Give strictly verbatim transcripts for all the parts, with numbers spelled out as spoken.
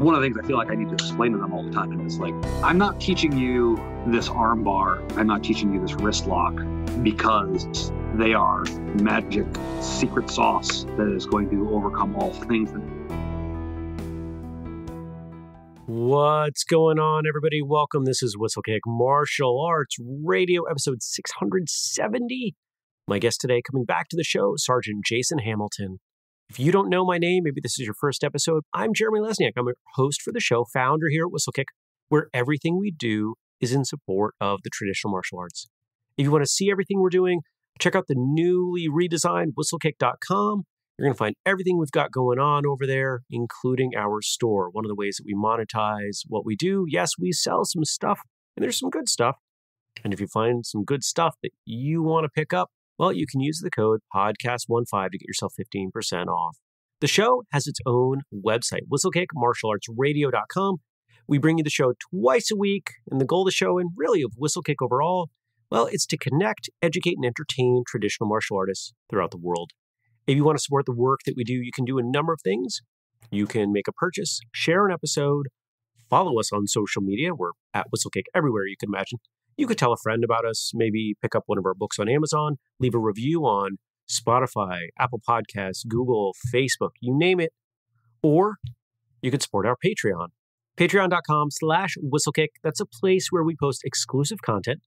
one of the things I feel like I need to explain to them all the time is like, I'm not teaching you this arm bar, I'm not teaching you this wrist lock because they are magic secret sauce that is going to overcome all things. What's going on, everybody? Welcome. This is Whistlekick Martial Arts Radio, episode six hundred seventy. My guest today, coming back to the show, Sergeant Jason Hamilton. If you don't know my name, maybe this is your first episode, I'm Jeremy Lesniak. I'm a host for the show, founder here at Whistlekick, where everything we do is in support of the traditional martial arts. If you want to see everything we're doing, check out the newly redesigned whistlekick dot com. You're going to find everything we've got going on over there, including our store. One of the ways that we monetize what we do. Yes, we sell some stuff, and there's some good stuff. And if you find some good stuff that you want to pick up, well, you can use the code podcast fifteen to get yourself fifteen percent off. The show has its own website, whistlekick martial arts radio dot com. We bring you the show twice a week, and the goal of the show, and really of Whistlekick overall, well, it's to connect, educate, and entertain traditional martial artists throughout the world. If you want to support the work that we do, you can do a number of things. You can make a purchase, share an episode, follow us on social media. We're at Whistlekick everywhere you can imagine. You could tell a friend about us, maybe pick up one of our books on Amazon, leave a review on Spotify, Apple Podcasts, Google, Facebook, you name it. Or you could support our Patreon, patreon.com slash whistlekick. That's a place where we post exclusive content.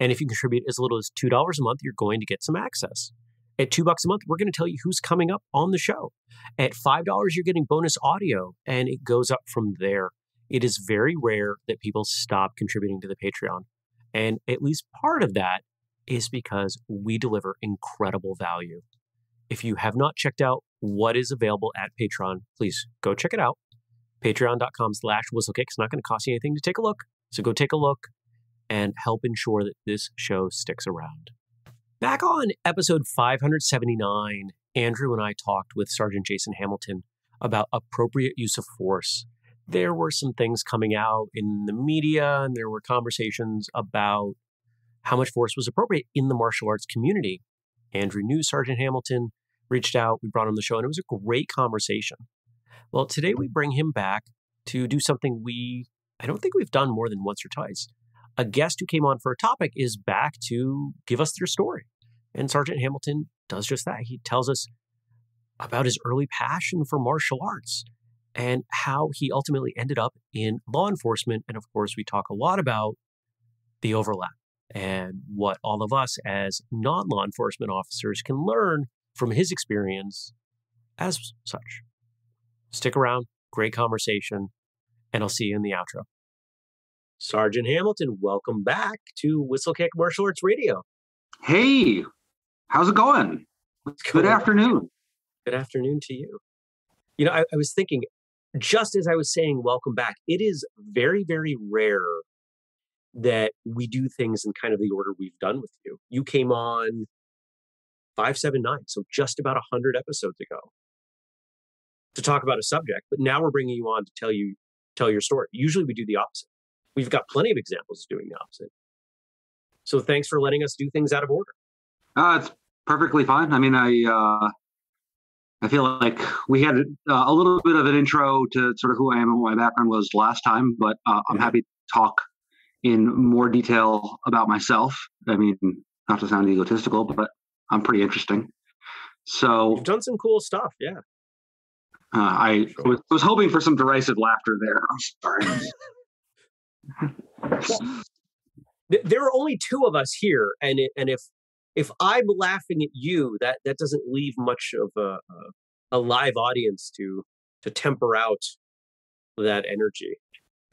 And if you contribute as little as two dollars a month, you're going to get some access. At two dollars a month, we're going to tell you who's coming up on the show. At five dollars, you're getting bonus audio, and it goes up from there. It is very rare that people stop contributing to the Patreon. And at least part of that is because we deliver incredible value. If you have not checked out what is available at Patreon, please go check it out. Patreon.com slash whistlekick. It's not going to cost you anything to take a look. So go take a look and help ensure that this show sticks around. Back on episode five hundred seventy-nine, Andrew and I talked with Sergeant Jason Hamilton about appropriate use of force. There were some things coming out in the media, and there were conversations about how much force was appropriate in the martial arts community. Andrew knew Sergeant Hamilton, reached out, we brought him on the show, and it was a great conversation. Well, today we bring him back to do something we, I don't think we've done more than once or twice. A guest who came on for a topic is back to give us their story. And Sergeant Hamilton does just that. He tells us about his early passion for martial arts and how he ultimately ended up in law enforcement. And of course, we talk a lot about the overlap and what all of us as non-law enforcement officers can learn from his experience as such. Stick around, great conversation, and I'll see you in the outro. Sergeant Hamilton, welcome back to Whistlekick Martial Arts Radio. Hey, how's it going? What's Good going afternoon. On? Good afternoon to you. You know, I, I was thinking, just as I was saying welcome back, it is very, very rare that we do things in kind of the order we've done with you. You came on five seventy-nine, so just about one hundred episodes ago to talk about a subject, but now we're bringing you on to tell you tell your story. Usually we do the opposite. We've got plenty of examples of doing the opposite. So thanks for letting us do things out of order. Uh, it's perfectly fine. I mean, I uh, I feel like we had uh, a little bit of an intro to sort of who I am and what my background was last time, but uh, I'm happy to talk in more detail about myself. I mean, not to sound egotistical, but I'm pretty interesting. So you've done some cool stuff, yeah. Uh, I sure. was, was hoping for some derisive laughter there. I'm sorry. Well, there are only two of us here, and it, and if if I'm laughing at you, that that doesn't leave much of a a live audience to to temper out that energy.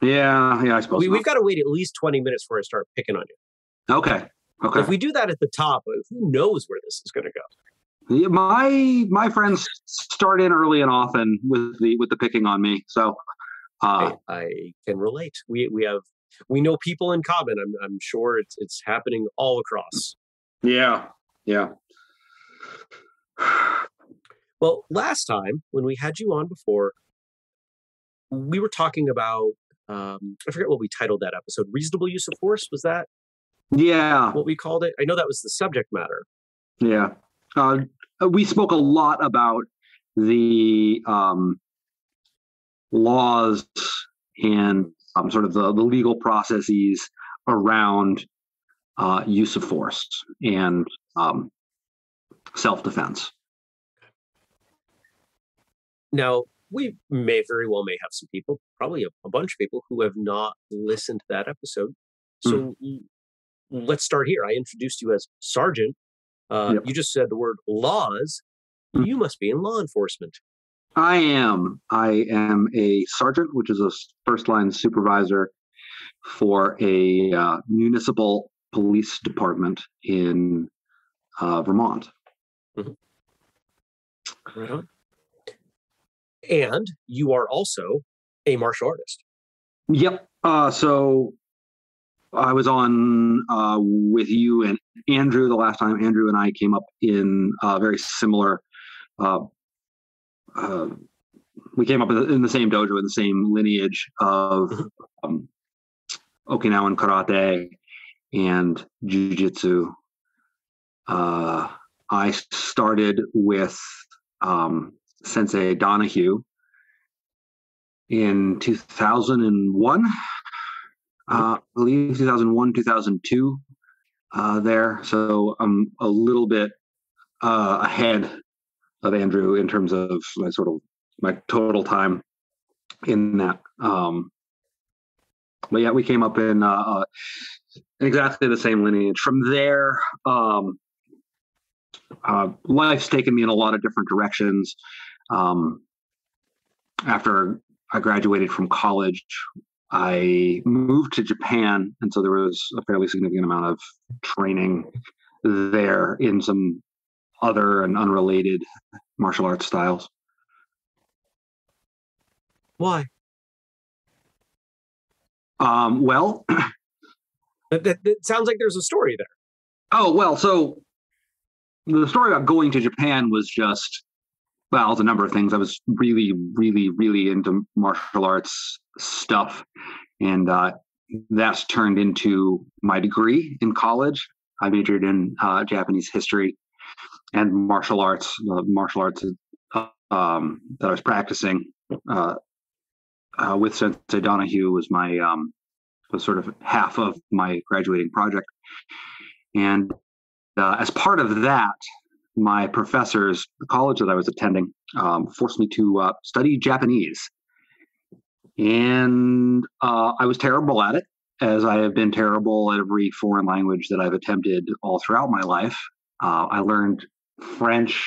Yeah, yeah, I suppose we, we've got to wait at least twenty minutes before I start picking on you. Okay, okay. If we do that at the top, who knows where this is going to go? Yeah, my my friends start in early and often with the with the picking on me, so. Uh, I, I can relate. We we have we know people in common. I'm I'm sure it's it's happening all across. Yeah, yeah. Well, last time when we had you on before, we were talking about um, I forget what we titled that episode. Reasonable use of force, was that? Yeah, what we called it. I know that was the subject matter. Yeah, uh, we spoke a lot about the. Um, laws and um, sort of the, the legal processes around uh, use of force and um, self-defense. Now, we may very well may have some people, probably a, a bunch of people who have not listened to that episode. So mm. let's start here. I introduced you as Sergeant. Uh, yep. You just said the word laws. Mm. You must be in law enforcement. I am. I am a sergeant, which is a first-line supervisor for a uh, municipal police department in uh, Vermont. Mm-hmm. Right on. And you are also a martial artist. Yep. Uh, so I was on uh, with you and Andrew the last time. Andrew and I came up in uh, very similar. Uh, uh, we came up in the same dojo, in the same lineage of um, Okinawan karate and jujitsu. Uh, I started with um, Sensei Donahue in two thousand one, uh, I believe two thousand one, two thousand two, uh, there. So I'm a little bit uh, ahead of Andrew in terms of my sort of my total time in that. Um, but yeah, we came up in uh, exactly the same lineage. From there, um, uh, life's taken me in a lot of different directions. Um, after I graduated from college, I moved to Japan. And so there was a fairly significant amount of training there in some other and unrelated martial arts styles. Why? Um, well, that, that, that sounds like there's a story there. Oh, well, so the story about going to Japan was just, well, it's a number of things. I was really, really, really into martial arts stuff. And uh, that's turned into my degree in college. I majored in uh, Japanese history and martial arts. The uh, martial arts uh, um, that I was practicing uh, uh, with Sensei Donahue was my, um, was sort of half of my graduating project. And uh, as part of that, my professors, the college that I was attending, um, forced me to uh, study Japanese. And uh, I was terrible at it, as I have been terrible at every foreign language that I've attempted all throughout my life. Uh, I learned French,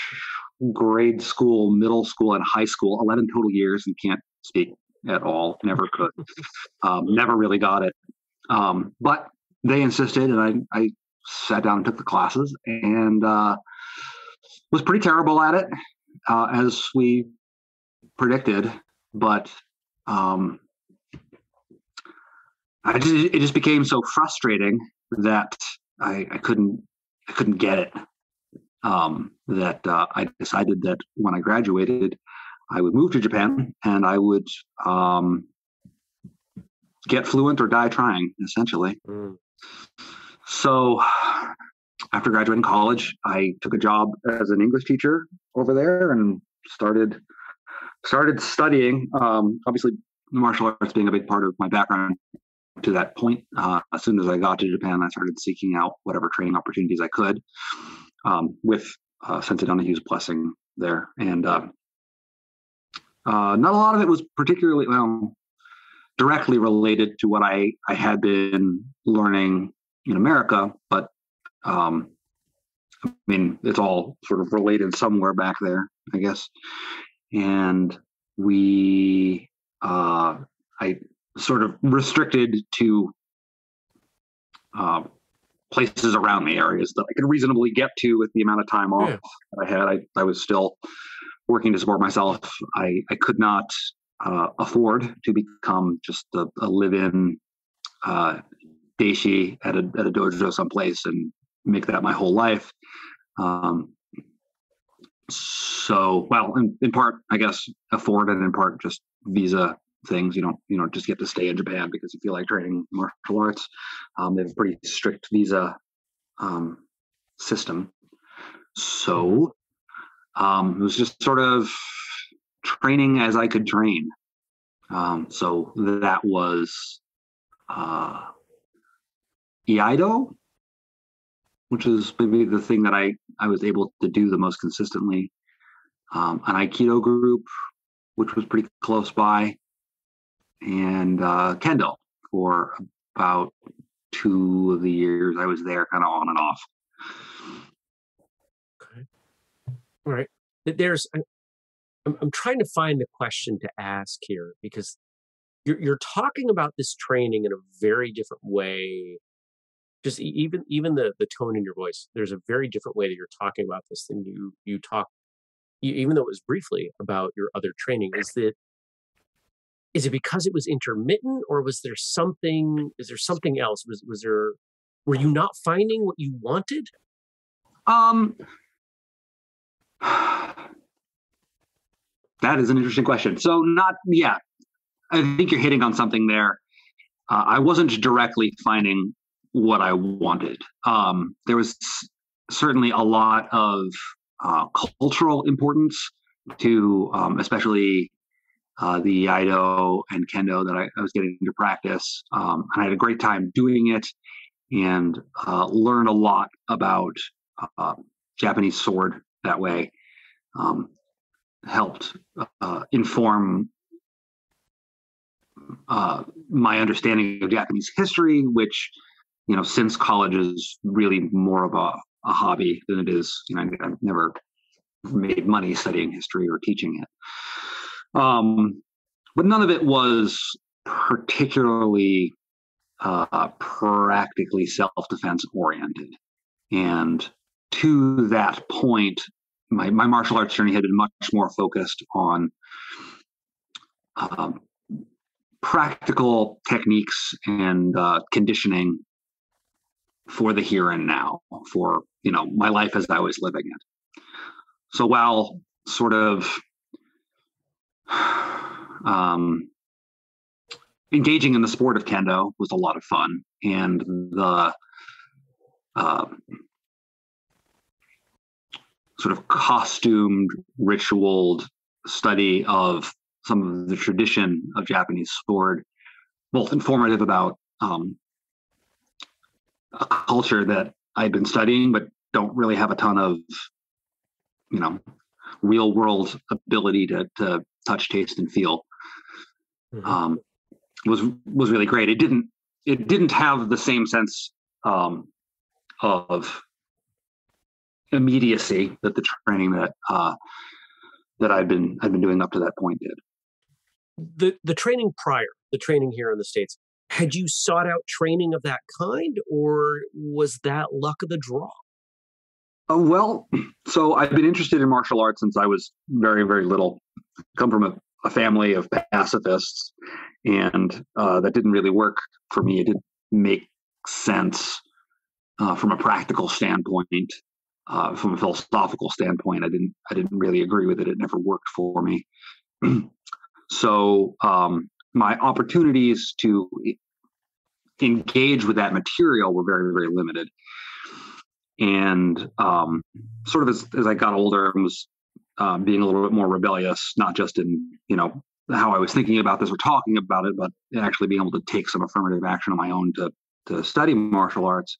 grade school, middle school, and high school, eleven total years, and can't speak at all, never could, um, never really got it. Um, but they insisted, and I, I sat down and took the classes, and uh, was pretty terrible at it, uh, as we predicted, but um, I just, it just became so frustrating that I, I couldn't I couldn't get it, um, that uh, I decided that when I graduated, I would move to Japan and I would um, get fluent or die trying, essentially. Mm. So after graduating college, I took a job as an English teacher over there and started started studying. Um, obviously, martial arts being a big part of my background to that point. Uh, as soon as I got to Japan, I started seeking out whatever training opportunities I could, um, with uh, Sensei Donahue's blessing there. And uh, uh, not a lot of it was particularly well directly related to what I, I had been learning in America, but um, I mean, it's all sort of related somewhere back there, I guess. And we, uh, I sort of restricted to uh, places around the areas that I could reasonably get to with the amount of time off yeah. that I had. I, I was still working to support myself. I, I could not uh, afford to become just a, a live-in uh, Daishi at a, at a dojo someplace and make that my whole life. Um, so, well, in, in part, I guess, afford and in part just visa things. You don't, you know, just get to stay in Japan because you feel like training martial arts. Um, they have a pretty strict visa um, system. So um, it was just sort of training as I could train. Um, so that was uh, Iaido, which is maybe the thing that I, I was able to do the most consistently. Um, an Aikido group, which was pretty close by, and uh, Kendo for about two of the years I was there, kind of on and off. Okay. All right. There's, I'm, I'm trying to find the question to ask here, because you're, you're talking about this training in a very different way. Just even even the the tone in your voice, there's a very different way that you're talking about this than you you talk, you, even though it was briefly about your other training. Is that is it because it was intermittent, or was there something? Is there something else? Was was there? Were you not finding what you wanted? Um, that is an interesting question. So not yeah, I think you're hitting on something there. Uh, I wasn't directly finding what I wanted. Um, there was certainly a lot of uh, cultural importance to, um, especially uh, the Iaido and Kendo that I, I was getting to practice. Um, and I had a great time doing it, and uh, learned a lot about uh, Japanese sword that way. Um, helped uh, inform uh, my understanding of Japanese history, which, you know, since college is really more of a, a hobby than it is, you know, I've never made money studying history or teaching it. Um, but none of it was particularly uh, practically self-defense oriented. And to that point, my, my martial arts journey had been much more focused on um, practical techniques and uh, conditioning for the here and now, for, you know, my life as I was living it. So while sort of um, engaging in the sport of Kendo was a lot of fun, and the uh, sort of costumed, ritualed study of some of the tradition of Japanese sword, both informative about um, a culture that I've been studying, but don't really have a ton of, you know, real world ability to, to touch, taste, and feel. Mm-hmm. Um, was, was really great. It didn't, it didn't have the same sense um, of immediacy that the training that, uh, that I've been, I've been doing up to that point did. The, the training prior, the training here in the States, had you sought out training of that kind, or was that luck of the draw? Oh, well, so I've been interested in martial arts since I was very, very little. I come from a, a family of pacifists, and uh, that didn't really work for me. It didn't make sense uh, from a practical standpoint, uh, from a philosophical standpoint. I didn't, I didn't really agree with it. It never worked for me. So, um, my opportunities to engage with that material were very, very limited. And um, sort of as, as I got older and was um, being a little bit more rebellious, not just in, you know, how I was thinking about this or talking about it, but actually being able to take some affirmative action on my own to, to study martial arts.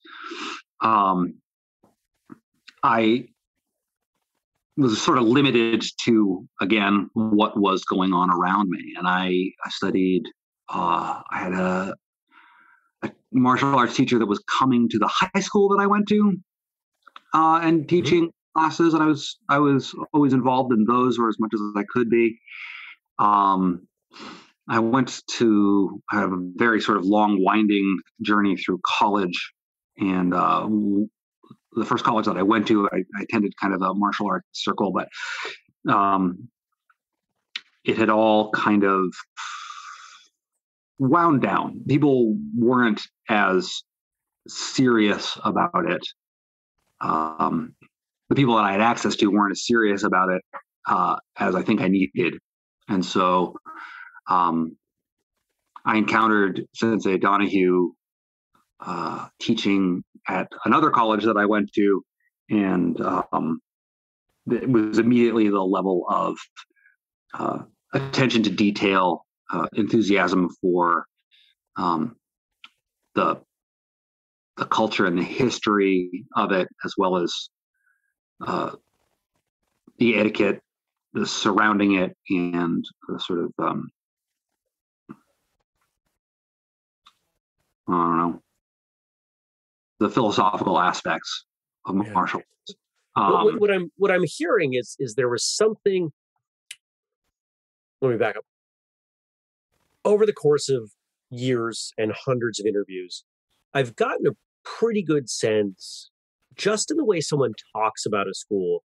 Um, I was sort of limited to, again, what was going on around me. And I, I studied, uh, I had a, a martial arts teacher that was coming to the high school that I went to uh, and teaching classes. And I was, I was always involved in those, or as much as I could be. Um, I went to I have a very sort of long winding journey through college, and uh the first college that I went to, I, I attended kind of a martial arts circle, but um, it had all kind of wound down. People weren't as serious about it. Um, the people that I had access to weren't as serious about it uh, as I think I needed. And so um, I encountered Sensei Donahue uh, teaching at another college that I went to, and um, it was immediately the level of uh, attention to detail uh, enthusiasm for um, the the culture and the history of it, as well as uh, the etiquette the surrounding it, and the sort of um, I don't know, the philosophical aspects of yeah. martial arts. Um, what, what I'm what I'm hearing is is there was something. Let me back up. Over the course of years and hundreds of interviews, I've gotten a pretty good sense, just in the way someone talks about a school,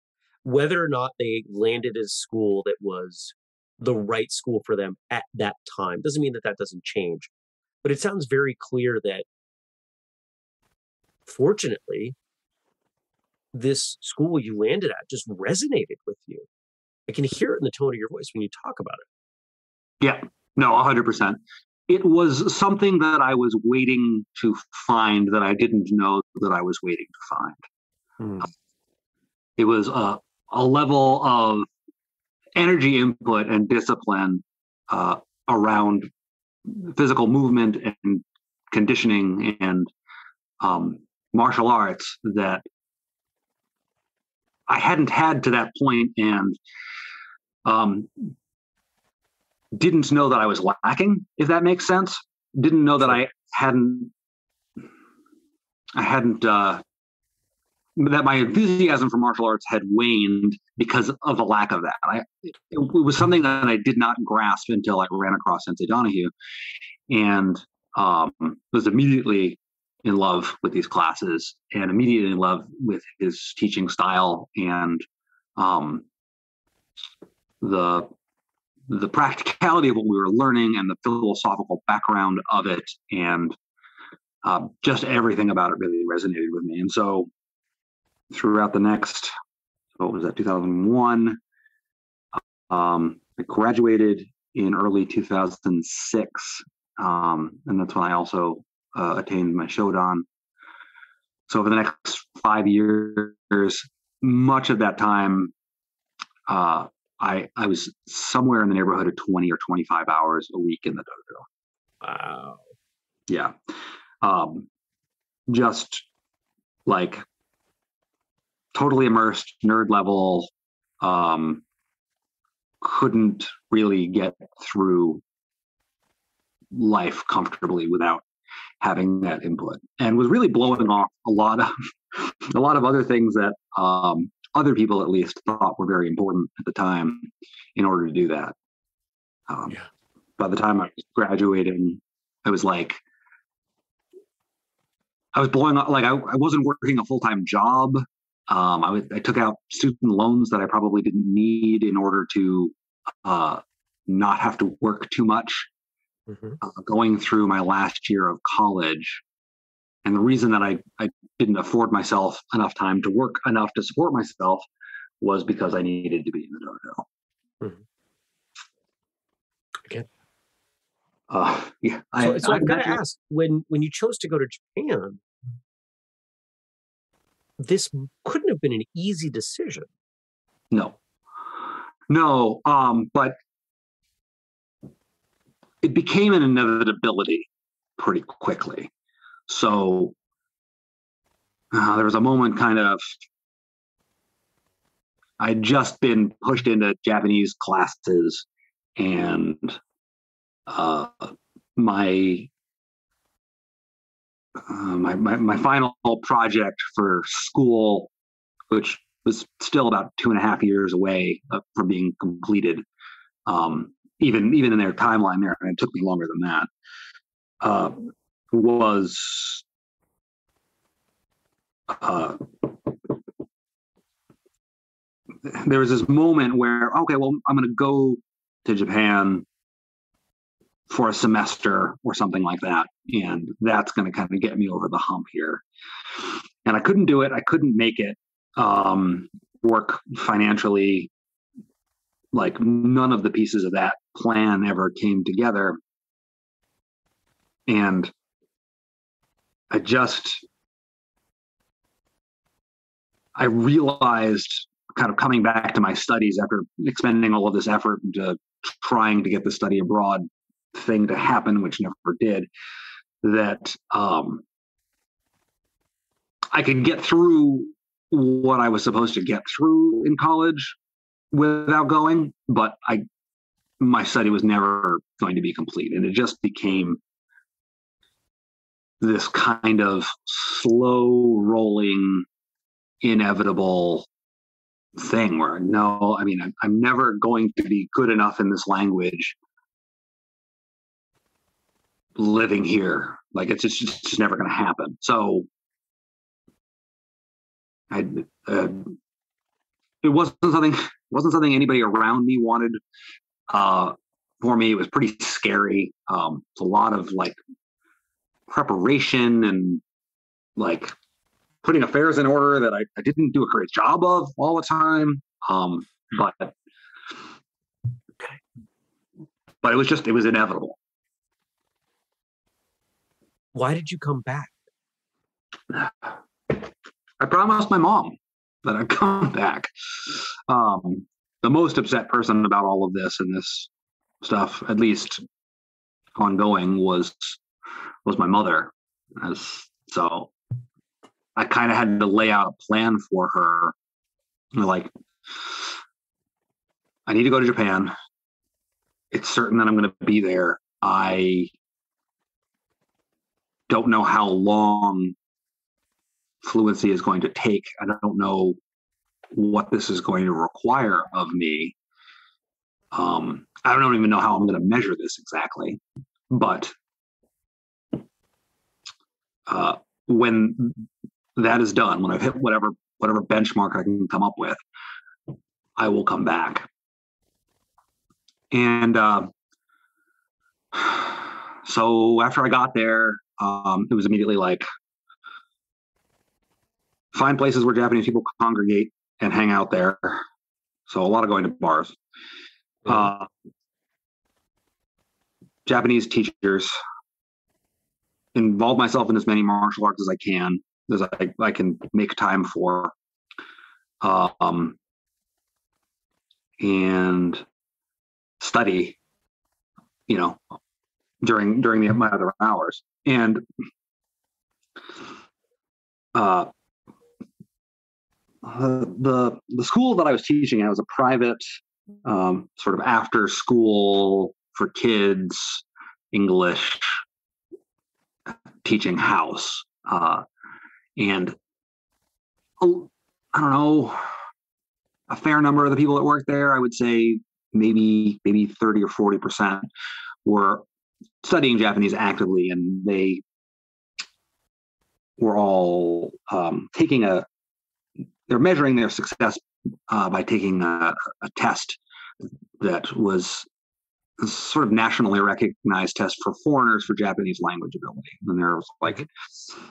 whether or not they landed at a school that was the right school for them at that time. Doesn't mean that that doesn't change, but it sounds very clear that, fortunately, this school you landed at just resonated with you. I can hear it in the tone of your voice when you talk about it. Yeah, no, one hundred percent. It was something that I was waiting to find that I didn't know that I was waiting to find. Mm. It was a, a level of energy input and discipline uh, around physical movement and conditioning and um, martial arts that I hadn't had to that point, and um, didn't know that I was lacking, if that makes sense. Didn't know that I hadn't, I hadn't, uh, that my enthusiasm for martial arts had waned because of a lack of that. I, it, it was something that I did not grasp until I ran across Sensei Donahue, and um, was immediately in love with these classes and immediately in love with his teaching style and um, the the practicality of what we were learning and the philosophical background of it, and uh, just everything about it really resonated with me. And so throughout the next, what was that, two thousand one, um, I graduated in early two thousand six, um, and that's when I also Uh, attained my Shodan. So over the next five years, much of that time, uh, I I was somewhere in the neighborhood of twenty or twenty-five hours a week in the dojo. Wow. Yeah. Um, just like totally immersed, nerd level, um, couldn't really get through life comfortably without having that input, and was really blowing off a lot of a lot of other things that um, other people at least thought were very important at the time in order to do that. Um, yeah. By the time I was graduating, I was like, I was blowing off, like I, I wasn't working a full-time job. Um, I, was, I took out student loans that I probably didn't need in order to uh, not have to work too much. Mm-hmm. Uh, going through my last year of college, and the reason that I, I didn't afford myself enough time to work enough to support myself was because I needed to be in the dojo. Mm-hmm. Okay. Uh, yeah. So, I, so I've, I've got to ask, when when you chose to go to Japan, this couldn't have been an easy decision. No. No, um, but it became an inevitability pretty quickly. So uh, there was a moment kind of, I'd just been pushed into Japanese classes, and uh, my, uh, my, my, my final project for school, which was still about two and a half years away from being completed, um, even even in their timeline there, and it took me longer than that, uh, was uh, there was this moment where, okay, well, I'm going to go to Japan for a semester or something like that, and that's going to kind of get me over the hump here. And I couldn't do it. I couldn't make it um, work financially. Like none of the pieces of that plan ever came together. And I just, I realized kind of coming back to my studies after expending all of this effort into trying to get the study abroad thing to happen, which never did, that um, I could get through what I was supposed to get through in college without going, but I, my study was never going to be complete. And it just became this kind of slow rolling, inevitable thing where, no, I mean, I'm, I'm never going to be good enough in this language living here. Like, it's just, it's just never going to happen. So I, uh, it wasn't something, wasn't something anybody around me wanted uh, for me. It was pretty scary. Um, it's a lot of like preparation and like putting affairs in order that I, I didn't do a great job of all the time. Um, but, but it was just, it was inevitable. Why did you come back? I promised my mom that I'd come back. Um, the most upset person about all of this and this stuff, at least ongoing, was, was my mother. As, so I kind of had to lay out a plan for her. Like, I need to go to Japan. It's certain that I'm going to be there. I don't know how long fluency is going to take. I don't know what this is going to require of me. Um, I don't even know how I'm going to measure this exactly, but uh, when that is done, when I've hit whatever whatever benchmark I can come up with, I will come back. And uh, so after I got there, um, it was immediately like, find places where Japanese people congregate and hang out there. So a lot of going to bars. Uh, Japanese teachers. Involve myself in as many martial arts as I can, as I, I can make time for. Um, and study, you know, during during the, my other hours. And uh, uh, the the school that I was teaching at was a private um, sort of after school for kids English teaching house. Uh, and oh, I don't know, a fair number of the people that worked there, I would say maybe maybe thirty or forty percent were studying Japanese actively, and they were all um, taking a, they're measuring their success uh, by taking a, a test that was a sort of nationally recognized test for foreigners for Japanese language ability. And there was like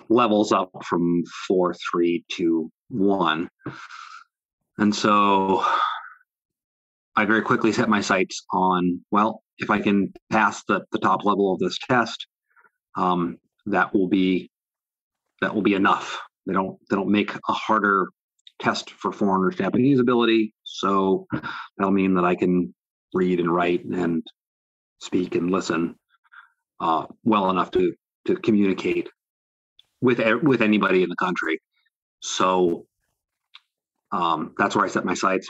levels up from four, three to one. And so I very quickly set my sights on, well, if I can pass the, the top level of this test, um, that will be, that will be enough. They don't, they don't make a harder test for foreigners' Japanese ability. So that'll mean that I can read and write and speak and listen uh, well enough to, to communicate with, with anybody in the country. So um, that's where I set my sights.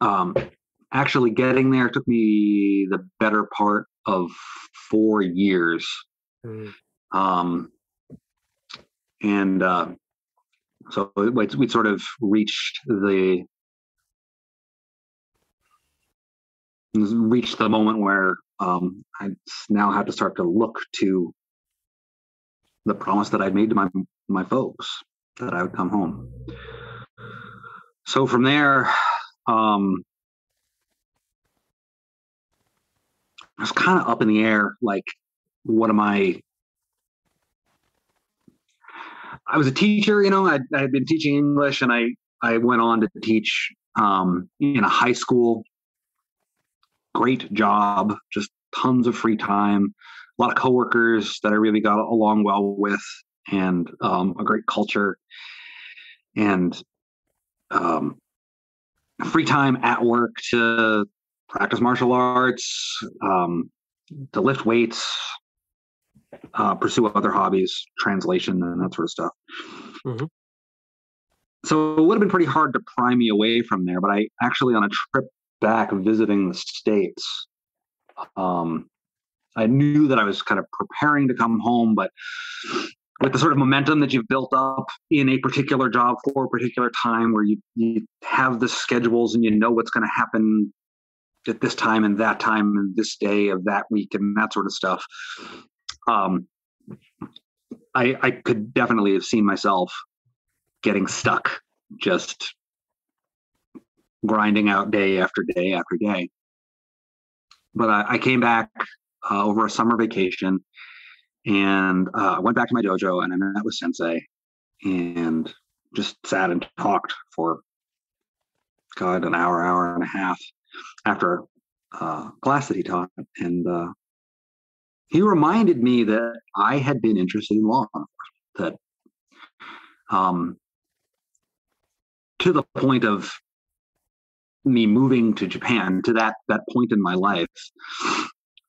Um, actually getting there took me the better part of four years. Mm. Um, and uh, so we'd sort of reached the reached the moment where um, I now have to start to look to the promise that I'd made to my, my folks that I would come home. So from there, um, I was kind of up in the air. Like, what am I? I was a teacher, you know, I, I had been teaching English, and I, I went on to teach um, in a high school. Great job, just tons of free time, a lot of coworkers that I really got along well with, and um, a great culture, and um, free time at work to practice martial arts, um, to lift weights, uh, pursue other hobbies, translation, and that sort of stuff. Mm-hmm. So it would have been pretty hard to pry me away from there, but I actually, on a trip back visiting the States, um, I knew that I was kind of preparing to come home, but with the sort of momentum that you've built up in a particular job for a particular time, where you, you have the schedules and you know what's going to happen at this time and that time and this day of that week and that sort of stuff, um, I, I could definitely have seen myself getting stuck, just grinding out day after day after day. But I, I came back uh, over a summer vacation, and I uh, went back to my dojo, and I met with Sensei and just sat and talked for, God, an hour, hour and a half after uh, class that he taught. And uh, he reminded me that I had been interested in law enforcement, that um, to the point of me moving to Japan, to that that point in my life,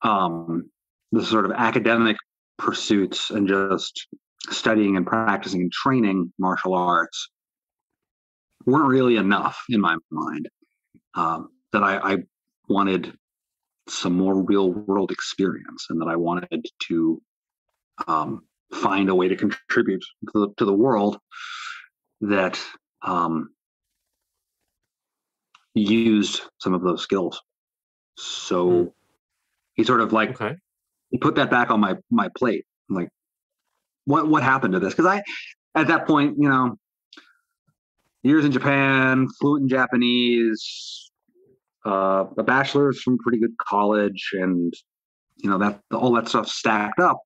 um, the sort of academic pursuits and just studying and practicing and training martial arts weren't really enough in my mind, um, that I, I wanted some more real world experience, and that I wanted to um, find a way to contribute to the, to the world that um, used some of those skills. So mm-hmm. he sort of like, okay. He put that back on my my plate. I'm like, what what happened to this? Because I, at that point, you know, years in Japan, fluent in Japanese, uh, a bachelor's from a pretty good college, and you know that all that stuff stacked up,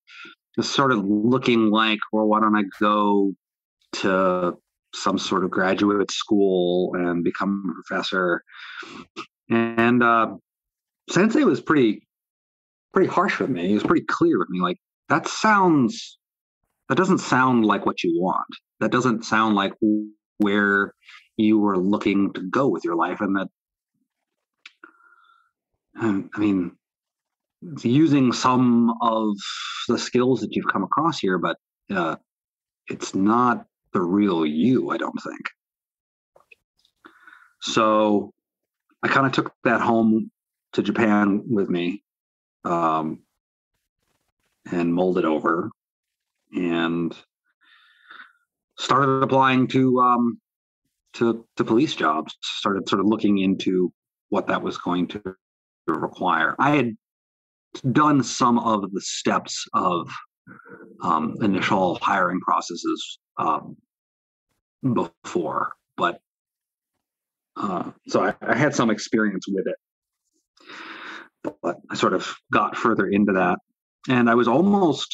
just started looking like, well, why don't I go to some sort of graduate school and become a professor? And uh, Sensei was pretty. pretty harsh with me. He was pretty clear with me, like, that sounds that doesn't sound like what you want. That doesn't sound like where you were looking to go with your life. And that, I mean, it's using some of the skills that you've come across here, but uh, it's not the real you, I don't think. So I kind of took that home to Japan with me, Um, and molded over, and started applying to um, to to police jobs. Started sort of looking into what that was going to require. I had done some of the steps of um, initial hiring processes um, before, but uh, so I, I had some experience with it. But I sort of got further into that, and I was almost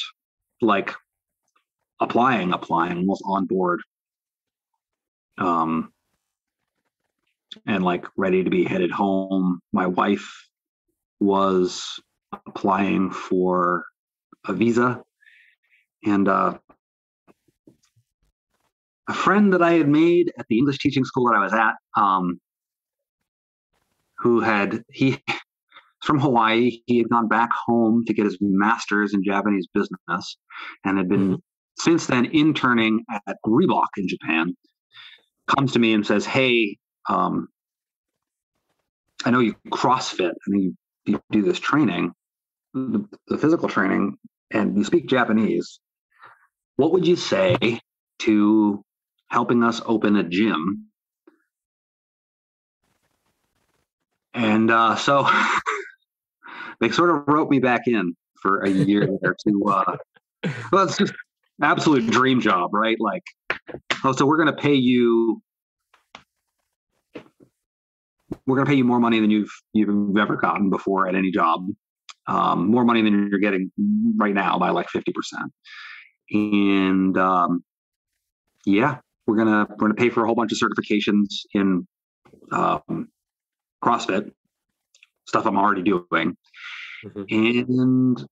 like applying, applying, almost on board, um, and like ready to be headed home. My wife was applying for a visa, and uh, a friend that I had made at the English teaching school that I was at, um, who had he. from Hawaii, he had gone back home to get his master's in Japanese business, and had been since then interning at Reebok in Japan. Comes to me and says, "Hey, um, I know you CrossFit. I know you, you do this training, the, the physical training, and you speak Japanese. What would you say to helping us open a gym?" And uh, so. They sort of roped me back in for a year or two. Uh, well, it's just an absolute dream job, right? Like, oh, so we're going to pay you, we're going to pay you more money than you've you've ever gotten before at any job, um, more money than you're getting right now by like fifty percent. And um, yeah, we're gonna we're gonna pay for a whole bunch of certifications in um, CrossFit. Stuff I'm already doing. Mm-hmm. And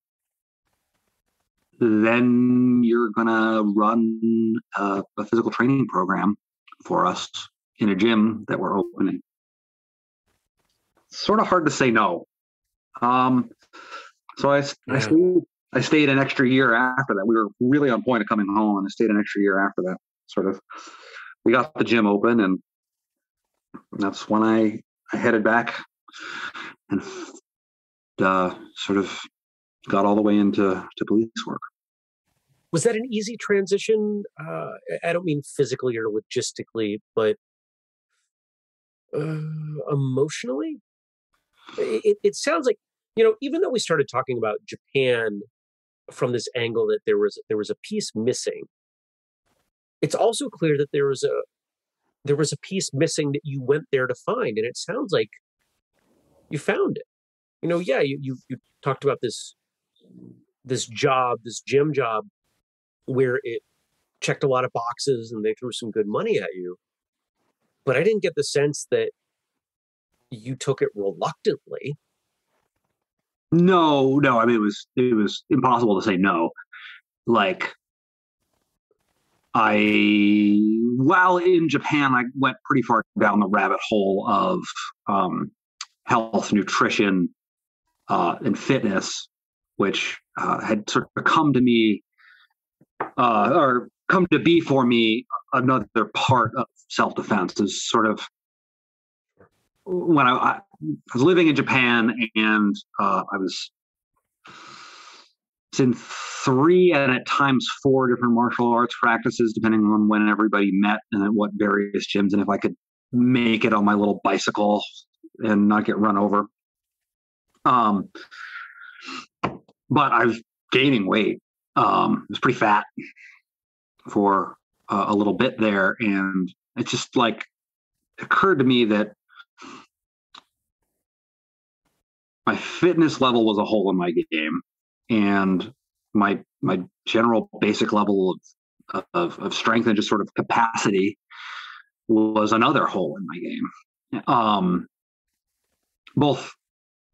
then you're going to run a, a physical training program for us in a gym that we're opening. sort of hard to say no. Um, so I, yeah. I, stayed, I stayed an extra year after that. We were really on point of coming home, and I stayed an extra year after that. Sort of, we got the gym open, and that's when I, I headed back and uh, sort of got all the way into to police work. Was that an easy transition? Uh, I don't mean physically or logistically, but uh, emotionally? It, it sounds like, you know, even though we started talking about Japan from this angle that there was there was a piece missing, it's also clear that there was a there was a piece missing that you went there to find, and it sounds like you found it. You know, yeah, you you, you talked about this this job, this gym job, where it checked a lot of boxes and they threw some good money at you. But I didn't get the sense that you took it reluctantly. No, no. I mean, it was, it was impossible to say no. Like, I, while in Japan, I went pretty far down the rabbit hole of um, health, nutrition, uh, and fitness, which uh, had sort of come to me uh, or come to be for me another part of self-defense. Is sort of when I, I was living in Japan, and uh, I was in three and at times four different martial arts practices, depending on when everybody met and at what various gyms, and if I could make it on my little bicycle and not get run over. Um, but I was gaining weight. Um, I was pretty fat for uh, a little bit there. And it just like occurred to me that my fitness level was a hole in my game, and my my general basic level of, of, of strength and just sort of capacity was another hole in my game. Um, both,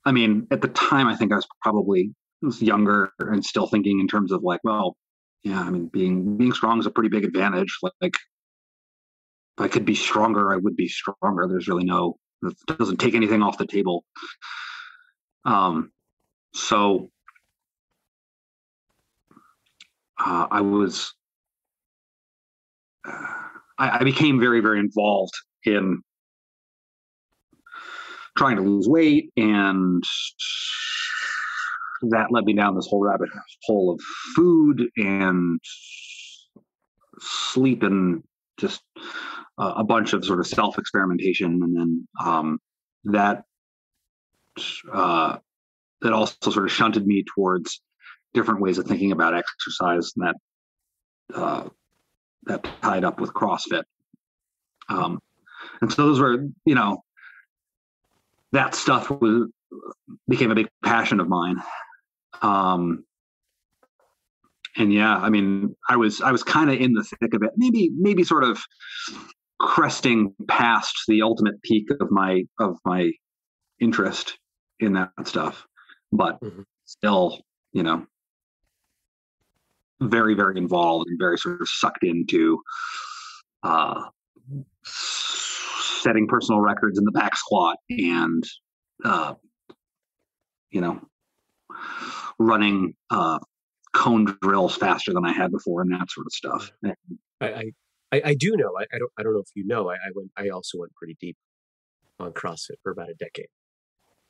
I mean, at the time, I think I was probably I was younger and still thinking in terms of like, well, yeah, I mean, being being strong is a pretty big advantage. Like, like if I could be stronger, I would be stronger. There's really no, it doesn't take anything off the table. Um, so uh, I was, uh, I, I became very, very involved in trying to lose weight, and that led me down this whole rabbit hole of food and sleep and just uh, a bunch of sort of self-experimentation. And then um, that uh, that also sort of shunted me towards different ways of thinking about exercise, and that uh, that tied up with CrossFit. Um, and so those were, you know, that stuff was became a big passion of mine. Um, and yeah, I mean, I was, I was kind of in the thick of it, maybe, maybe sort of cresting past the ultimate peak of my, of my interest in that stuff, but mm-hmm. still, you know, very, very involved and very sort of sucked into, uh, setting personal records in the back squat and, uh, you know, running uh, cone drills faster than I had before, and that sort of stuff. I I, I do know. I, I don't. I don't know if you know. I, I went. I also went pretty deep on CrossFit for about a decade.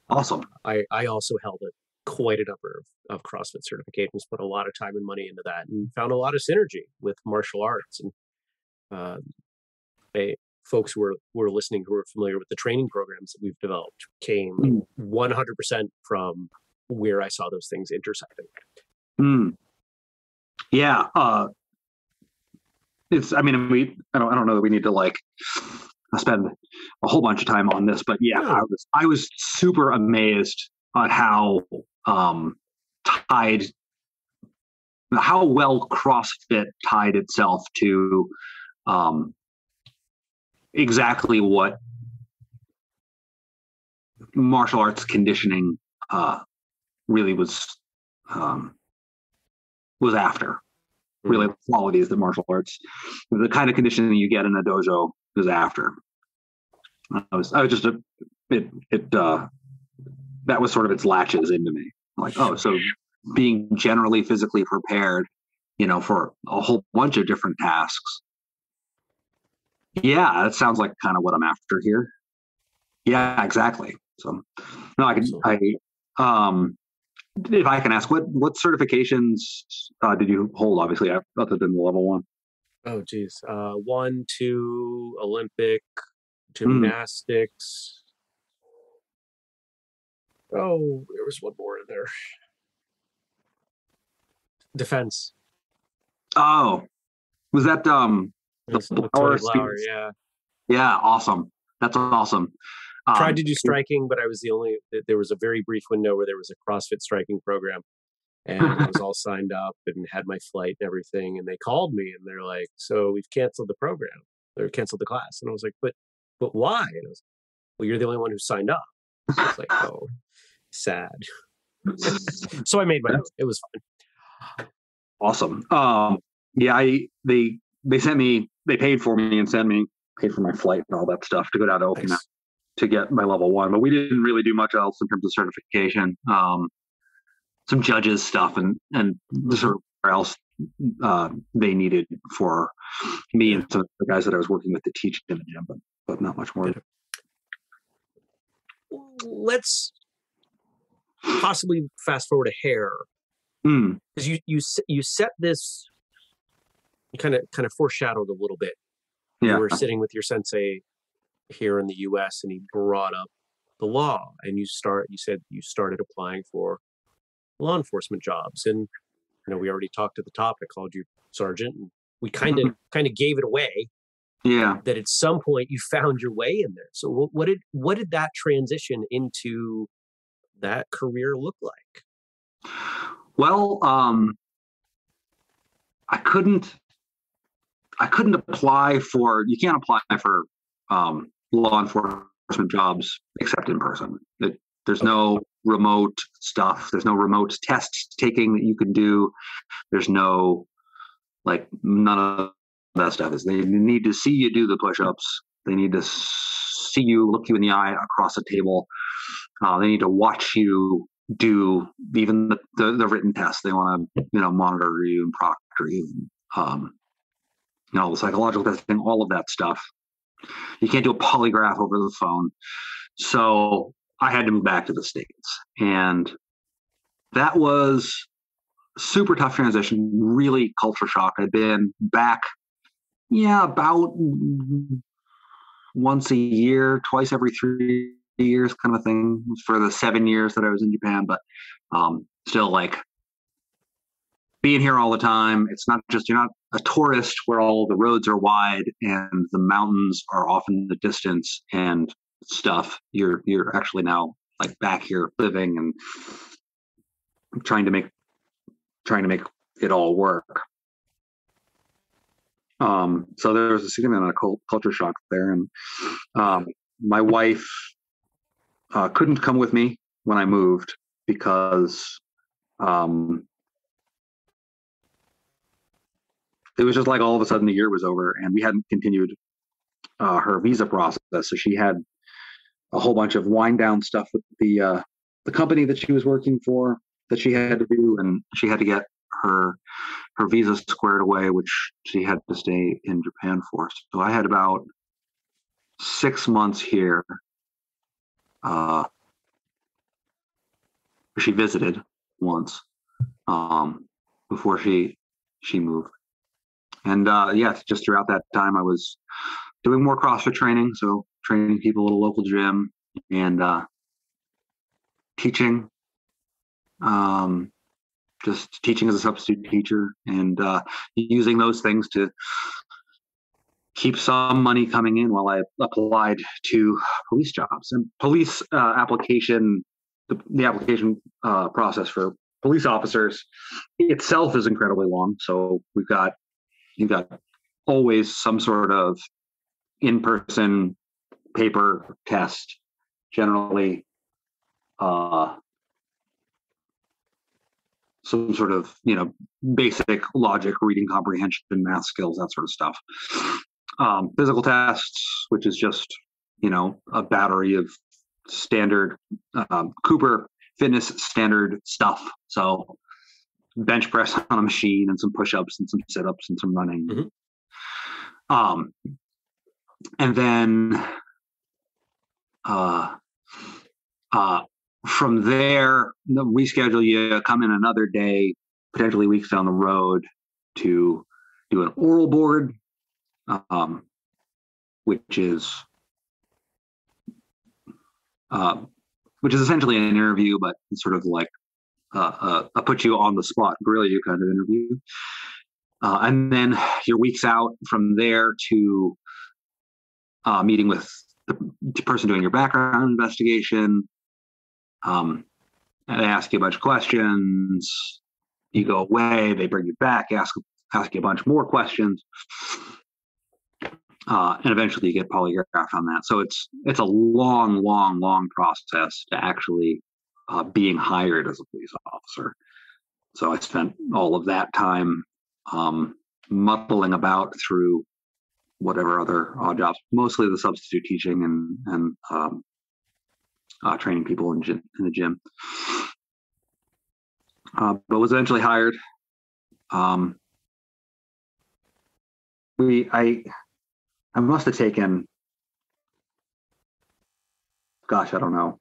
Awesome. I, I also held a, quite a number of, of CrossFit certifications. Put a lot of time and money into that, and found a lot of synergy with martial arts. And uh, they, folks who were who were listening who are familiar with the training programs that we've developed came one hundred percent from where I saw those things intersecting. Mm. Yeah. Uh, it's, I mean, we, I don't, I don't know that we need to like spend a whole bunch of time on this, but yeah, I was, I was super amazed on how um, tied, how well CrossFit tied itself to um, exactly what martial arts conditioning uh, really was um, was after. Really, the qualities that martial arts, the kind of conditioning you get in a dojo, is after. I was I was just a, it it uh, that was sort of its latches into me. I'm like, oh, so being generally physically prepared, you know, for a whole bunch of different tasks. Yeah, that sounds like kind of what I'm after here. Yeah, exactly. So, no, I can. I um, if I can ask, what what certifications uh, did you hold? Obviously, other than the level one. Oh, geez, uh, one, two, Olympic, gymnastics. Mm. Oh, there was one more in there. Defense. Oh, was that um? The blower, yeah, yeah, awesome. That's awesome. Um, Tried to do striking, but I was the only. There was a very brief window where there was a CrossFit striking program, and I was all signed up and had my flight and everything. And they called me and they're like, "So we've canceled the program. They're canceled the class." And I was like, "But, but why?" And I was like, "Well, you're the only one who signed up." So I was like, "Oh, sad." So I made my own. It was fun. Awesome. Um, yeah, I they. They sent me, they paid for me and sent me, paid for my flight and all that stuff to go down to Okinawa nice. to get my level one. But we didn't really do much else in terms of certification. Um, some judges stuff and and sort of where else uh, they needed for me and some of the guys that I was working with to teach in the gym, but, but not much more. Let's possibly fast forward a hair. Mm. 'Cause you, you, you set this... kind of kind of foreshadowed a little bit. Yeah. You were sitting with your sensei here in the U S and he brought up the law and you start you said you started applying for law enforcement jobs. And you know, we already talked at the top. I called you sergeant and we kind of kind of gave it away. Yeah. That at some point you found your way in there. So what, what did what did that transition into that career look like? Well, um I couldn't I couldn't apply for, you can't apply for um, law enforcement jobs except in person. It, there's no remote stuff. There's no remote test taking that you can do. There's no, like, none of that stuff is. They need to see you do the push-ups. They need to see you, look you in the eye across a table. Uh, they need to watch you do even the, the, the written test. They want to, you know, monitor you and proctor you. Um, You know, the psychological testing, all of that stuff. You can't do a polygraph over the phone. So I had to move back to the States. And that was super tough transition, really culture shock. I'd been back, yeah, about once a year, twice every three years kind of a thing for the seven years that I was in Japan. But um, still, like, being here all the time, it's not just, you're not a tourist where all the roads are wide and the mountains are off in the distance and stuff. You're you're actually now, like, back here living and trying to make trying to make it all work. Um, so there was a significant amount of culture shock there, and um, my wife uh, couldn't come with me when I moved because. Um, It was just like all of a sudden the year was over and we hadn't continued uh, her visa process. So she had a whole bunch of wind down stuff with the uh, the company that she was working for that she had to do, and she had to get her her visa squared away, which she had to stay in Japan for. So I had about six months here. Uh, she visited once um, before she she moved. And uh, yeah, just throughout that time, I was doing more CrossFit training. So training people at a local gym and uh, teaching, um, just teaching as a substitute teacher and uh, using those things to keep some money coming in while I applied to police jobs. And police uh, application, the, the application uh, process for police officers itself is incredibly long. So we've got You've got always some sort of in-person paper test, generally uh, some sort of, you know, basic logic, reading comprehension, math skills, that sort of stuff. Um, physical tests, which is just, you know, a battery of standard um, Cooper fitness standard stuff. So bench press on a machine and some push-ups and some sit-ups and some running. Mm-hmm. Um, and then uh, uh, from there, reschedule you, come in another day, potentially weeks down the road, to do an oral board, um, which is uh, which is essentially an interview, but it's sort of like uh, uh, a put you on the spot, grill you kind of interview. Uh, and then your weeks out from there to uh, meeting with the person doing your background investigation. Um, and they ask you a bunch of questions. You go away, they bring you back, ask ask you a bunch more questions, uh, and eventually you get polygraphed on that. So it's it's a long, long, long process to actually uh, being hired as a police officer. So I spent all of that time um, muddling about through whatever other odd jobs, mostly the substitute teaching and and um, uh, training people in, gym, in the gym. Uh, but was eventually hired. Um, we, I, I must have taken, gosh, I don't know,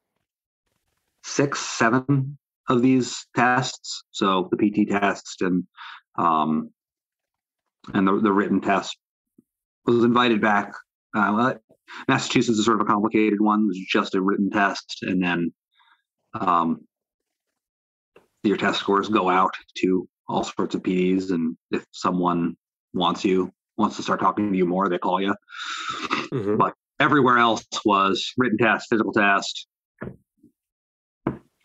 six, seven of these tests. So the P T test and um, and the the written test. I was invited back. Uh, Massachusetts is sort of a complicated one. It was just a written test, and then. Um, Your test scores go out to all sorts of P Ds, and if someone wants you, wants to start talking to you more, they call you. Mm-hmm. But everywhere else was written test, physical test.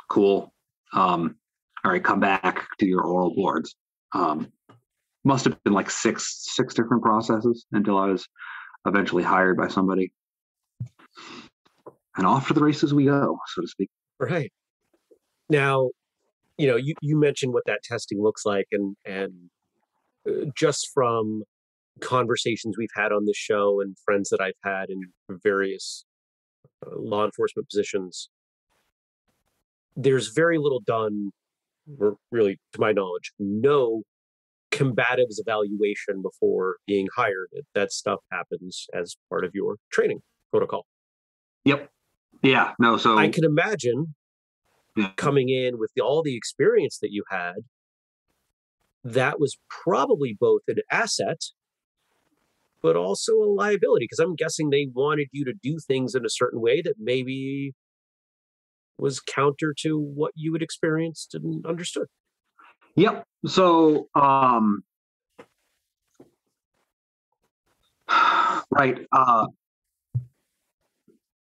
Cool. Um, all right, come back to your oral boards. Um, must have been like six, six different processes until I was eventually hired by somebody. And off to the races we go, so to speak. Right. Now, you know, you, you mentioned what that testing looks like, and and just from conversations we've had on this show and friends that I've had in various uh, law enforcement positions, there's very little done, or really, to my knowledge, no combatives evaluation before being hired. That stuff happens as part of your training protocol. Yep. Yeah. No. So I can imagine. Coming in with the, all the experience that you had, that was probably both an asset, but also a liability, because I'm guessing they wanted you to do things in a certain way that maybe was counter to what you had experienced and understood. Yep. So, um, right. Uh,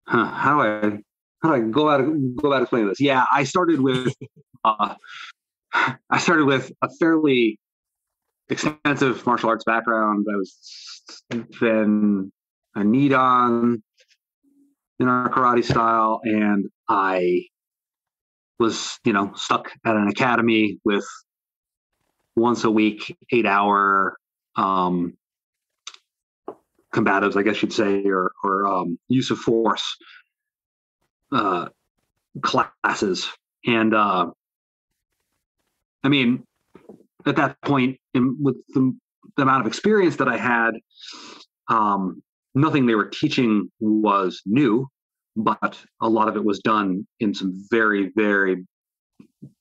how do I... How do I go about go about explaining this? Yeah, I started with uh, I started with a fairly extensive martial arts background. I was then a Nidan in our karate style, and I was, you know, stuck at an academy with once a week, eight hour um, combatives, I guess you'd say, or or um, use of force. Uh, classes. And uh, I mean, at that point, in, with the, the amount of experience that I had, um, nothing they were teaching was new, but a lot of it was done in some very, very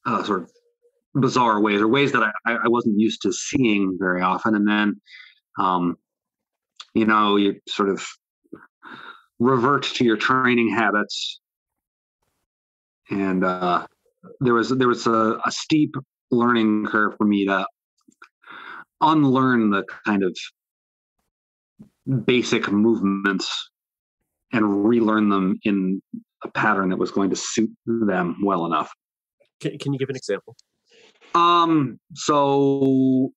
uh, sort of bizarre ways, or ways that I, I wasn't used to seeing very often. And then, um, you know, you sort of revert to your training habits. And uh, there was there was a, a steep learning curve for me to unlearn the kind of basic movements and relearn them in a pattern that was going to suit them well enough. Can, can you give an example? Um. So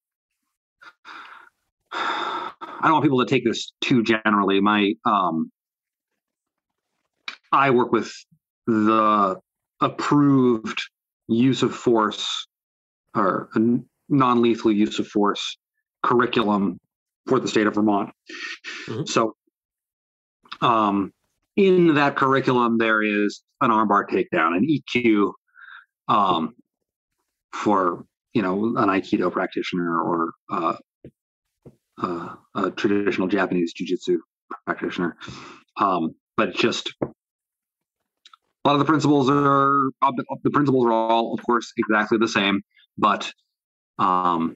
I don't want people to take this too generally. My um, I work with the approved use of force or non-lethal use of force curriculum for the state of Vermont. Mm-hmm. So um, in that curriculum, there is an armbar takedown, an E Q um, for, you know, an Aikido practitioner or uh, uh, a traditional Japanese jiu-jitsu practitioner. Um, but just a lot of the principles are, the principles are all, of course, exactly the same, but um,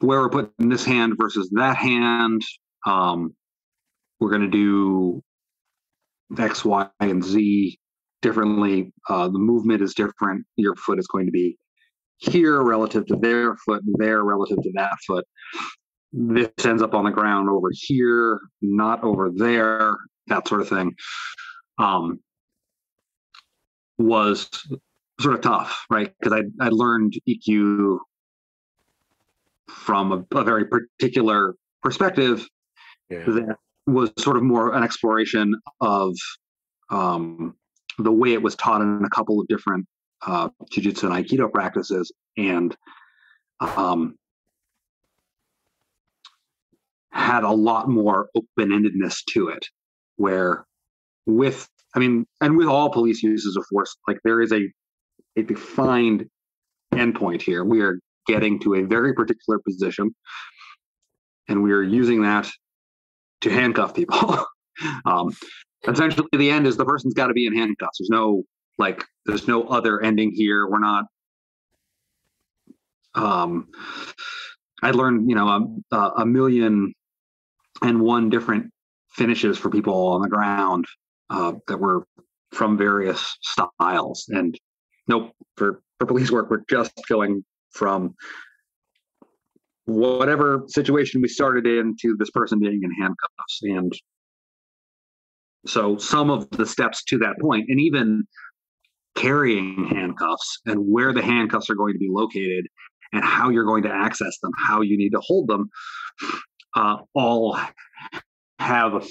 where we're putting this hand versus that hand, um, we're going to do X, Y, and Z differently. Uh, the movement is different. Your foot is going to be here relative to their foot, there relative to that foot. This ends up on the ground over here, not over there, that sort of thing. Um, was sort of tough, right? Because I, I learned E Q from a, a very particular perspective, yeah, that was sort of more an exploration of um, the way it was taught in a couple of different uh, jiu-jitsu and Aikido practices, and um, had a lot more open-endedness to it, where with, I mean, and with all police uses of force, like there is a, a defined endpoint here. We are getting to a very particular position, and we are using that to handcuff people. um, essentially, the end is the person's got to be in handcuffs. There's no like, there's no other ending here. We're not. Um, I learned, you know, a, a million and one different finishes for people on the ground uh, that were from various styles, and nope, for for police work, we're just going from whatever situation we started in to this person being in handcuffs. And so some of the steps to that point, and even carrying handcuffs and where the handcuffs are going to be located and how you're going to access them, how you need to hold them, uh, all have a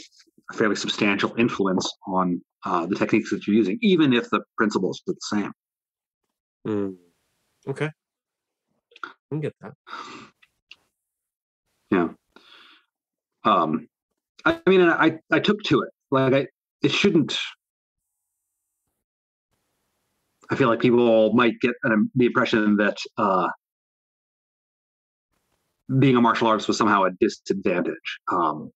fairly substantial influence on uh, the techniques that you're using, even if the principles are the same. Mm. Okay. I can get that. Yeah. Um, I mean, I, I took to it. Like, I, it shouldn't. I feel like people might get an, the impression that uh, being a martial artist was somehow a disadvantage. Um,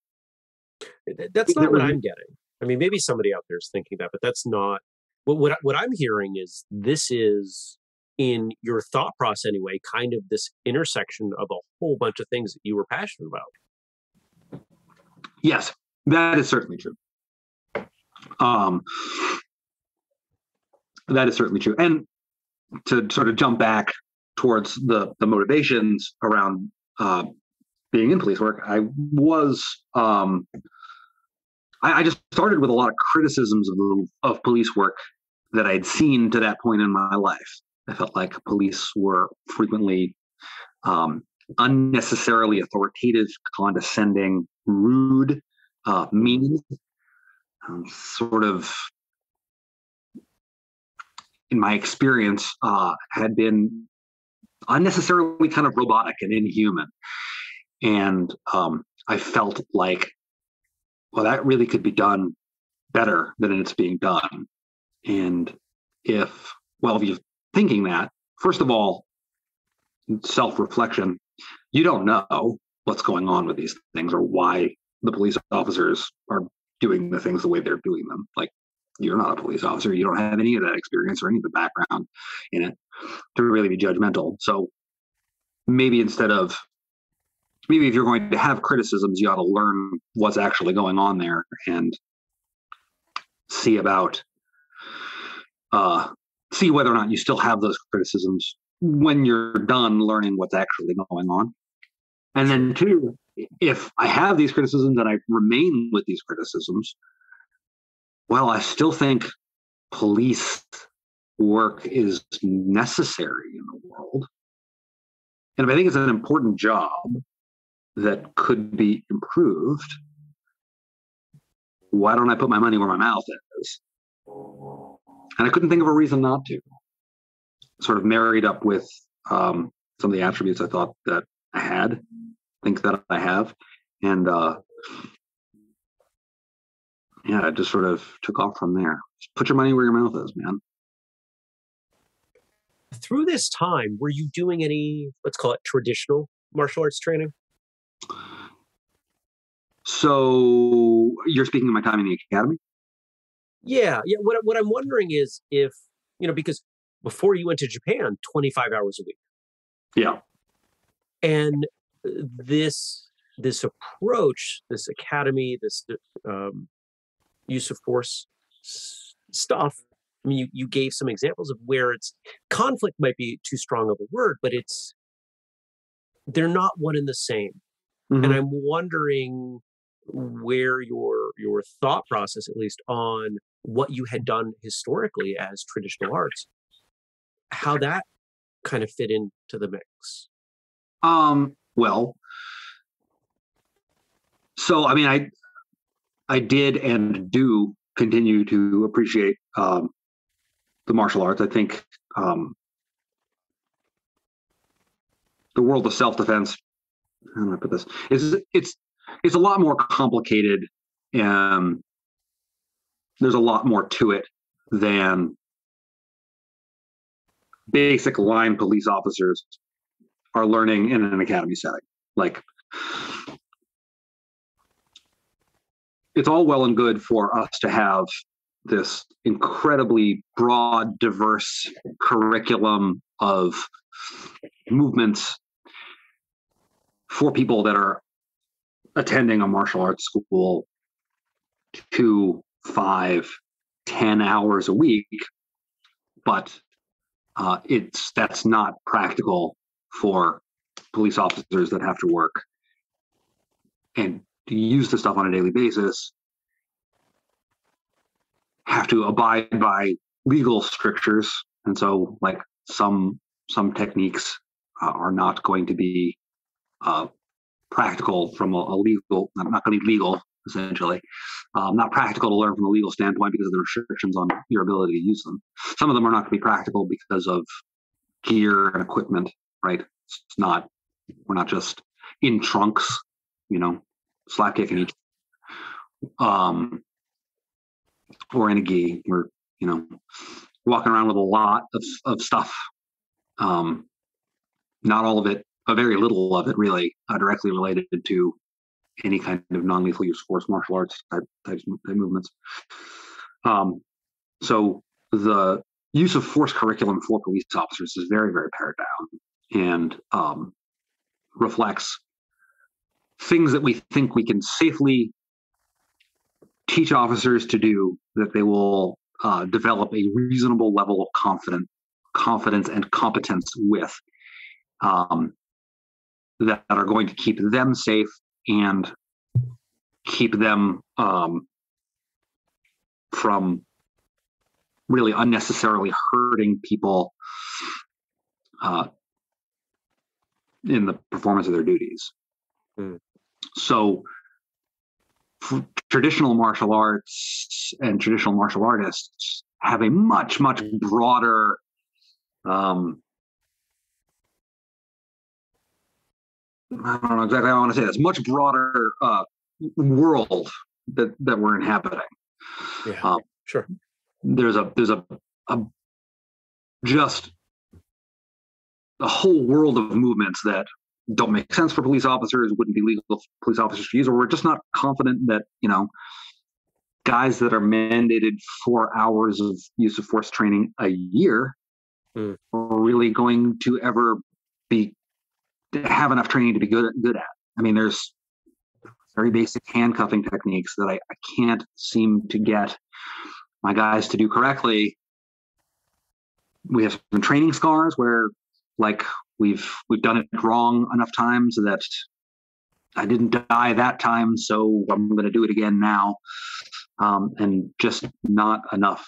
that's not what I'm getting. I mean, maybe somebody out there is thinking that, but that's not. What, what, what I'm hearing is this is, in your thought process anyway, kind of this intersection of a whole bunch of things that you were passionate about. Yes, that is certainly true. Um, that is certainly true. And to sort of jump back towards the, the motivations around uh, being in police work, I was, um, I, I just started with a lot of criticisms of, of police work that I'd seen to that point in my life. I felt like police were frequently um, unnecessarily authoritative, condescending, rude, uh, mean, um, sort of, in my experience, uh, had been unnecessarily kind of robotic and inhuman. And um, I felt like, well, that really could be done better than it's being done. And if, well, if you've thinking that, first of all, self-reflection, you don't know what's going on with these things or why the police officers are doing the things the way they're doing them. Like, you're not a police officer. You don't have any of that experience or any of the background in it to really be judgmental. So maybe instead of, maybe if you're going to have criticisms, you ought to learn what's actually going on there and see about, uh, see whether or not you still have those criticisms when you're done learning what's actually going on. And then two, if I have these criticisms and I remain with these criticisms, well, I still think police work is necessary in the world. And if I think it's an important job that could be improved, why don't I put my money where my mouth is? And I couldn't think of a reason not to. Sort of married up with um, some of the attributes I thought that I had, think that I have. And uh, yeah, I just sort of took off from there. Just put your money where your mouth is, man. Through this time, were you doing any, let's call it traditional martial arts training? So you're speaking of my time in the academy? Yeah. Yeah. What, what I'm wondering is if, you know, because before you went to Japan, twenty-five hours a week. Yeah. And this, this approach, this academy, this um, use of force stuff, I mean, you, you gave some examples of where it's conflict might be too strong of a word, but it's, they're not one and the same. Mm-hmm. And I'm wondering where your, your thought process, at least on what you had done historically as traditional arts, how that kind of fit into the mix. Um, well, so, I mean, I, I did and do continue to appreciate, um, the martial arts. I think, um, the world of self-defense, how do I put this? It's, it's, it's a lot more complicated. Um, there's a lot more to it than basic line police officers are learning in an academy setting. Like, it's all well and good for us to have this incredibly broad, diverse curriculum of movements for people that are attending a martial arts school two, five, ten hours a week, but uh, it's that's not practical for police officers that have to work and use the stuff on a daily basis, have to abide by legal strictures, and so like some some techniques uh, are not going to be uh, practical from a, a legal, not going to be legal essentially, um, not practical to learn from a legal standpoint because of the restrictions on your ability to use them. Some of them are not going to be practical because of gear and equipment, right? It's not, we're not just in trunks, you know, slap kicking each, um, or in a gi. We're, you know, walking around with a lot of, of stuff. Um, not all of it, but very little of it really uh, directly related to any kind of non-lethal use force, martial arts type, type movements. Um, so the use of force curriculum for police officers is very, very pared down and um, reflects things that we think we can safely teach officers to do that they will uh, develop a reasonable level of confidence, confidence and competence with um, that are going to keep them safe and keep them um, from really unnecessarily hurting people uh, in the performance of their duties. Mm. So f- traditional martial arts and traditional martial artists have a much, much broader um, I don't know exactly how I want to say this, much broader uh, world that, that we're inhabiting. Yeah, um, sure. There's a there's a, a just a whole world of movements that don't make sense for police officers, wouldn't be legal for police officers to use, or we're just not confident that, you know, guys that are mandated four hours of use of force training a year mm. are really going to ever be have enough training to be good, good at. I mean, there's very basic handcuffing techniques that I, I can't seem to get my guys to do correctly. We have some training scars where like we've, we've done it wrong enough times that I didn't die that time. So I'm going to do it again now. Um, and just not enough,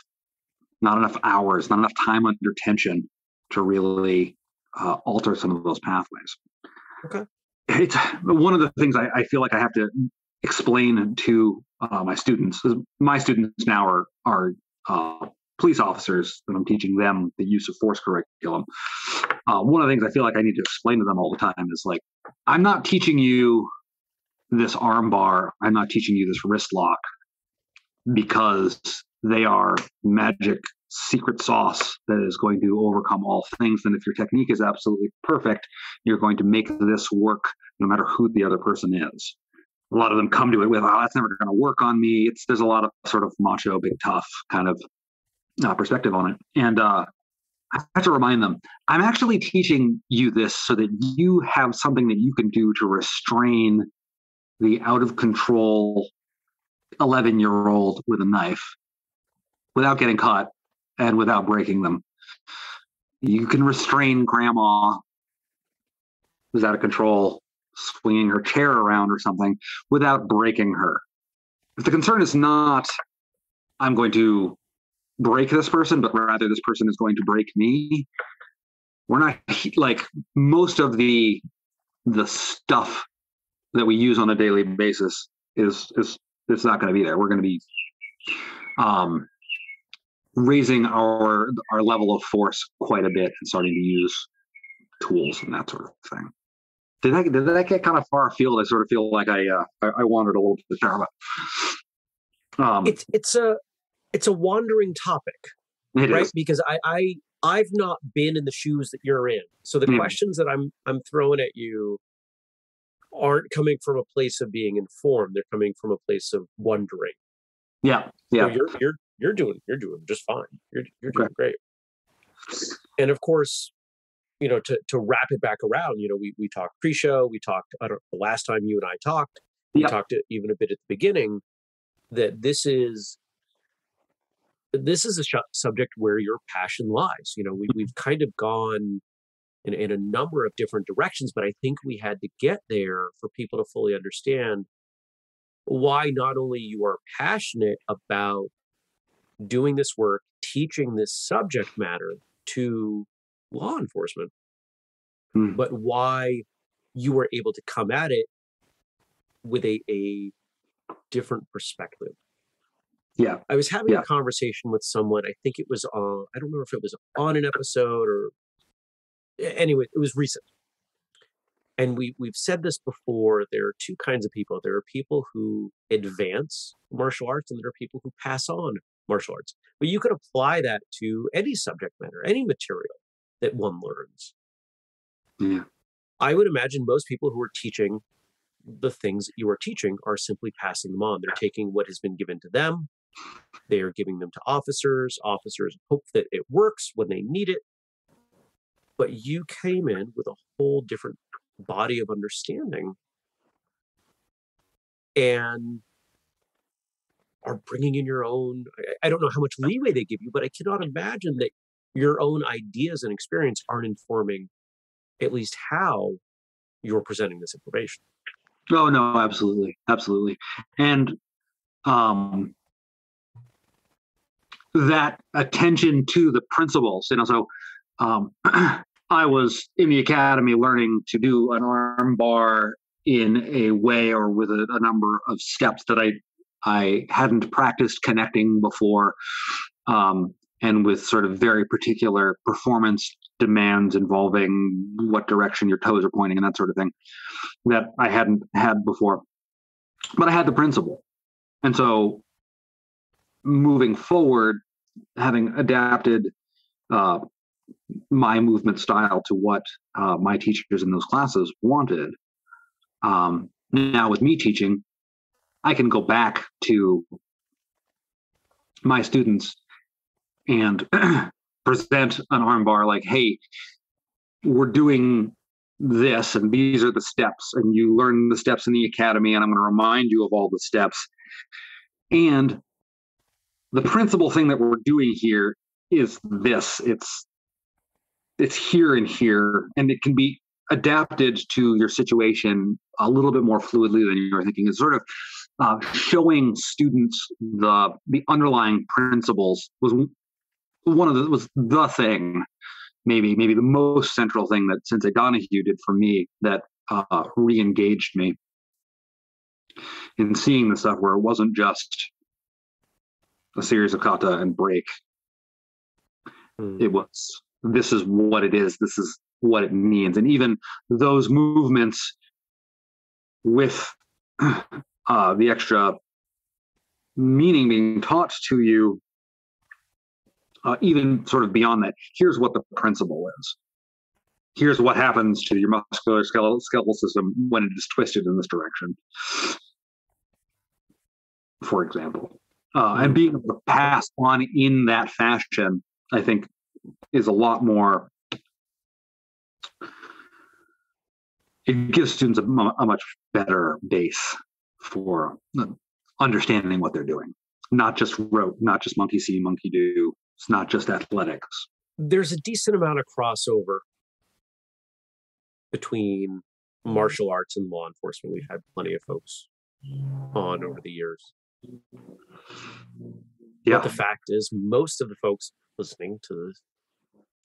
not enough hours, not enough time under tension to really uh, alter some of those pathways. Okay. It's one of the things I, I feel like I have to explain to uh, my students. My students now are are uh, police officers, and I'm teaching them the use of force curriculum. Uh, one of the things I feel like I need to explain to them all the time is like, I'm not teaching you this arm bar. I'm not teaching you this wrist lock. because they are magic secret sauce that is going to overcome all things. And if your technique is absolutely perfect, you're going to make this work no matter who the other person is. A lot of them come to it with, oh, that's never going to work on me. It's, there's a lot of sort of macho, big, tough kind of uh, perspective on it. And uh, I have to remind them, I'm actually teaching you this so that you have something that you can do to restrain the out of control eleven year old with a knife without getting caught and without breaking them. You can restrain grandma who's out of control, swinging her chair around or something, without breaking her. If the concern is not, I'm going to break this person, but rather this person is going to break me. We're not like most of the, the stuff that we use on a daily basis is, is, it's not going to be there. We're going to be um, raising our, our level of force quite a bit and starting to use tools and that sort of thing. Did I, did I get kind of far afield? I sort of feel like I uh, I, I wandered a little bit there, but um, it's it's a it's a wandering topic, right? Is. Because I I I've not been in the shoes that you're in, so the mm. questions that I'm I'm throwing at you aren't coming from a place of being informed; they're coming from a place of wondering. Yeah, yeah. So you're you're you're doing you're doing just fine. You're you're doing okay. Great, and of course. You know, to, to wrap it back around, you know, we, we talked pre-show, we talked, I don't know, the last time you and I talked, we yep. talked even a bit at the beginning that this is, this is a sh- subject where your passion lies. You know, we, we've kind of gone in, in a number of different directions, but I think we had to get there for people to fully understand why not only you are passionate about doing this work, teaching this subject matter to law enforcement, hmm. but why you were able to come at it with a, a different perspective. Yeah. I was having yeah. a conversation with someone, I think it was on, I don't remember if it was on an episode or anyway, it was recent. And we, we've said this before, there are two kinds of people. There are people who advance martial arts and there are people who pass on martial arts. But you could apply that to any subject matter, any material that one learns. Yeah. I would imagine most people who are teaching the things that you are teaching are simply passing them on. They're taking what has been given to them. They are giving them to officers. Officers hope that it works when they need it. But you came in with a whole different body of understanding and are bringing in your own. I don't know how much leeway they give you, but I cannot imagine that your own ideas and experience aren't informing at least how you're presenting this information. Oh, no, absolutely. Absolutely. And um, that attention to the principles, you know, so um, I was in the academy learning to do an arm bar in a way or with a, a number of steps that I, I hadn't practiced connecting before. Um, and with sort of very particular performance demands involving what direction your toes are pointing and that sort of thing that I hadn't had before. But I had the principle. And so moving forward, having adapted uh, my movement style to what uh, my teachers in those classes wanted, um, now with me teaching, I can go back to my students and present an armbar like, hey, we're doing this, and these are the steps, and you learn the steps in the academy, and I'm going to remind you of all the steps. And the principal thing that we're doing here is this. It's it's here and here, and it can be adapted to your situation a little bit more fluidly than you were thinking. It's sort of uh, showing students the the underlying principles was one of the was the thing, maybe, maybe the most central thing that Sensei Donahue did for me that uh, re-engaged me in seeing the stuff where it wasn't just a series of kata and break. Mm. It was, this is what it is. This is what it means. And even those movements with uh, the extra meaning being taught to you, uh, even sort of beyond that. Here's what the principle is. Here's what happens to your muscular skeletal, skeletal system when it is twisted in this direction, for example. Uh, and being able to pass on in that fashion, I think, is a lot more, it gives students a, a much better base for understanding what they're doing. Not just rote, not just monkey see, monkey do. It's not just athletics. There's a decent amount of crossover between martial arts and law enforcement. We've had plenty of folks on over the years. Yeah. But the fact is, most of the folks listening to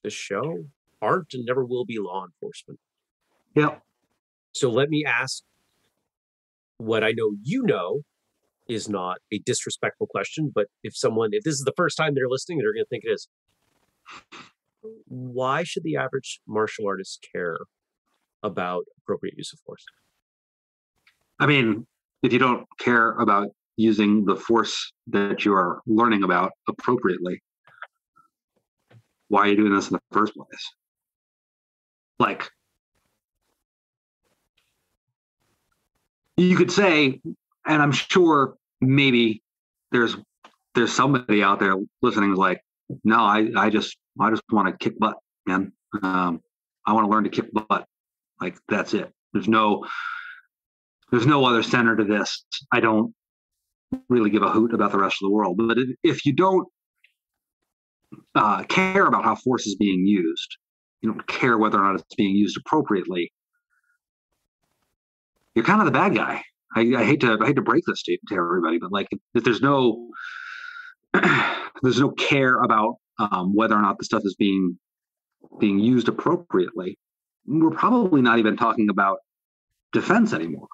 this show aren't and never will be law enforcement. Yeah. So let me ask what I know you know is not a disrespectful question, but if someone, if this is the first time they're listening, they're going to think it is. Why should the average martial artist care about appropriate use of force? I mean, if you don't care about using the force that you are learning about appropriately, why are you doing this in the first place? Like, you could say, and I'm sure maybe there's there's somebody out there listening who's like, no, I, I just I just want to kick butt, man. Um, I want to learn to kick butt. Like, that's it. There's no there's no other center to this. I don't really give a hoot about the rest of the world. But if you don't uh, care about how force is being used, you don't care whether or not it's being used appropriately, you're kind of the bad guy. I, I hate to I hate to break this to, to everybody, but like, if there's no there's no care about um, whether or not the stuff is being being used appropriately, we're probably not even talking about defense anymore.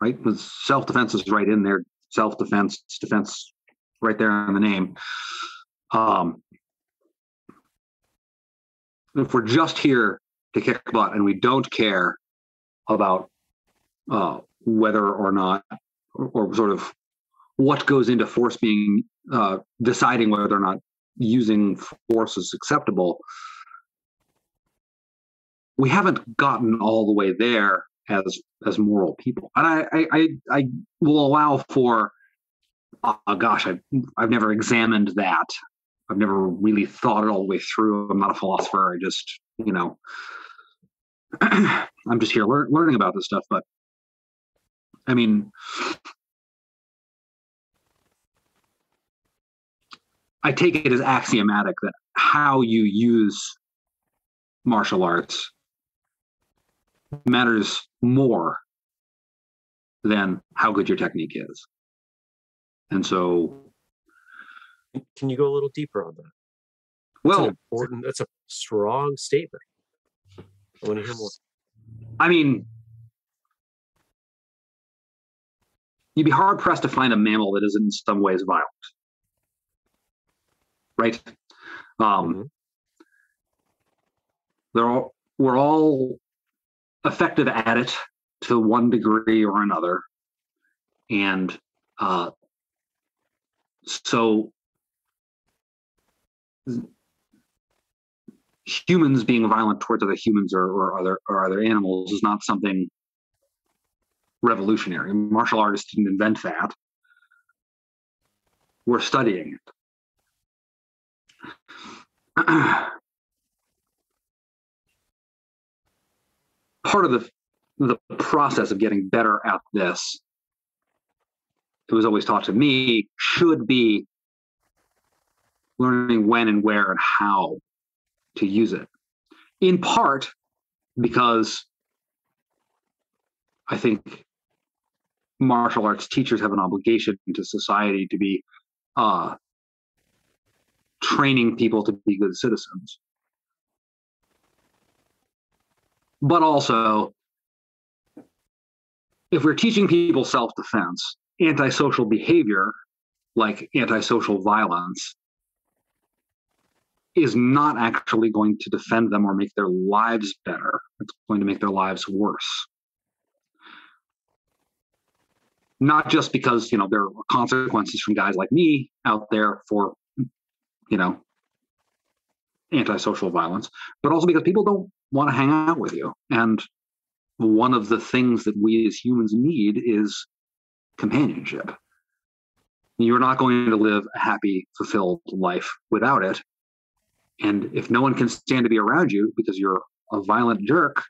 Right? Because self-defense is right in there. Self-defense, defense, right there in the name. Um, if we're just here to kick butt and we don't care about uh, whether or not, or, or sort of what goes into force being, uh, deciding whether or not using force is acceptable, we haven't gotten all the way there as as moral people. And I I, I, I will allow for, oh gosh, I've, I've never examined that. I've never really thought it all the way through. I'm not a philosopher. I just, you know, I'm just here lear- learning about this stuff. But I mean, I take it as axiomatic that how you use martial arts matters more than how good your technique is. And so, can you go a little deeper on that? Well, that's an important, that's a strong statement. I want to hear more. I mean, you'd be hard pressed to find a mammal that isn't in some ways violent, right? Um, they're all, we're all effective at it to one degree or another. And uh, so humans being violent towards other humans or, or other or other animals is not something revolutionary. Martial artists didn't invent that. We're studying it. Part of the the process of getting better at this, it was always taught to me, should be learning when and where and how to use it. In part because I think martial arts teachers have an obligation to society to be uh, training people to be good citizens. But also, if we're teaching people self-defense, antisocial behavior, like antisocial violence, is not actually going to defend them or make their lives better. It's going to make their lives worse. not just because, you know, there are consequences from guys like me out there for, you know, antisocial violence, but also because people don't want to hang out with you. And one of the things that we as humans need is companionship. You're not going to live a happy, fulfilled life without it. And if no one can stand to be around you because you're a violent jerk,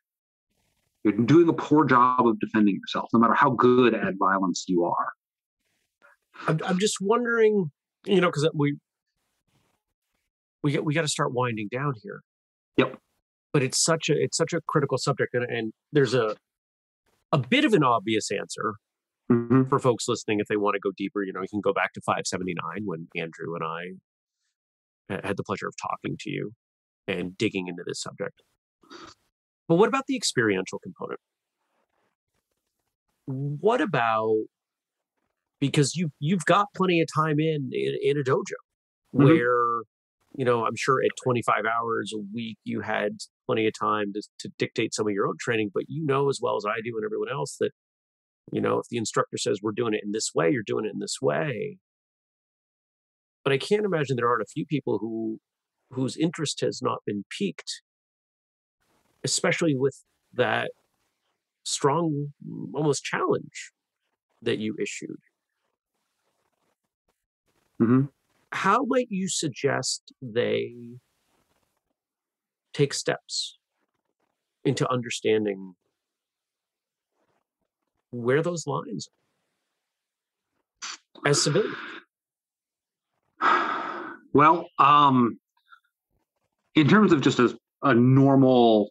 you're doing a poor job of defending yourself, no matter how good at violence you are. I'm, I'm just wondering, you know, because we we we got to start winding down here. Yep. But it's such a it's such a critical subject, and, and there's a a bit of an obvious answer mm-hmm. for folks listening if they want to go deeper. You know, you can go back to five seventy-nine when Andrew and I had the pleasure of talking to you and digging into this subject. But what about the experiential component? What about, because you, you've got plenty of time in, in, in a dojo mm-hmm. where, you know, I'm sure at twenty-five hours a week, you had plenty of time to, to dictate some of your own training, but you know, as well as I do and everyone else, that, you know, if the instructor says we're doing it in this way, you're doing it in this way. But I can't imagine there aren't a few people who, whose interest has not been piqued, especially with that strong, almost challenge that you issued. Mm-hmm. How might you suggest they take steps into understanding where those lines are as civilians? Well, um, in terms of just a, a normal,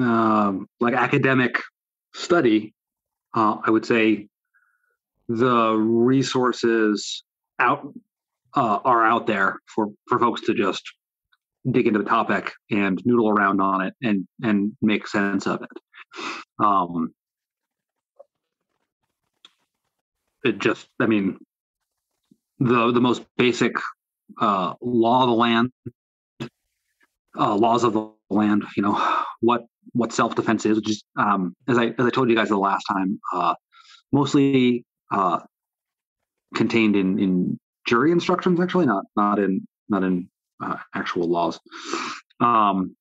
uh, like academic study, uh, I would say the resources out uh, are out there for, for folks to just dig into the topic and noodle around on it and and make sense of it. Um, it just, I mean, the the most basic uh, law of the land, uh, laws of the land. You know what what self defense is. Which is um, as I as I told you guys the last time, uh, mostly. Uh, contained in, in jury instructions, actually, not not in not in uh, actual laws. Um,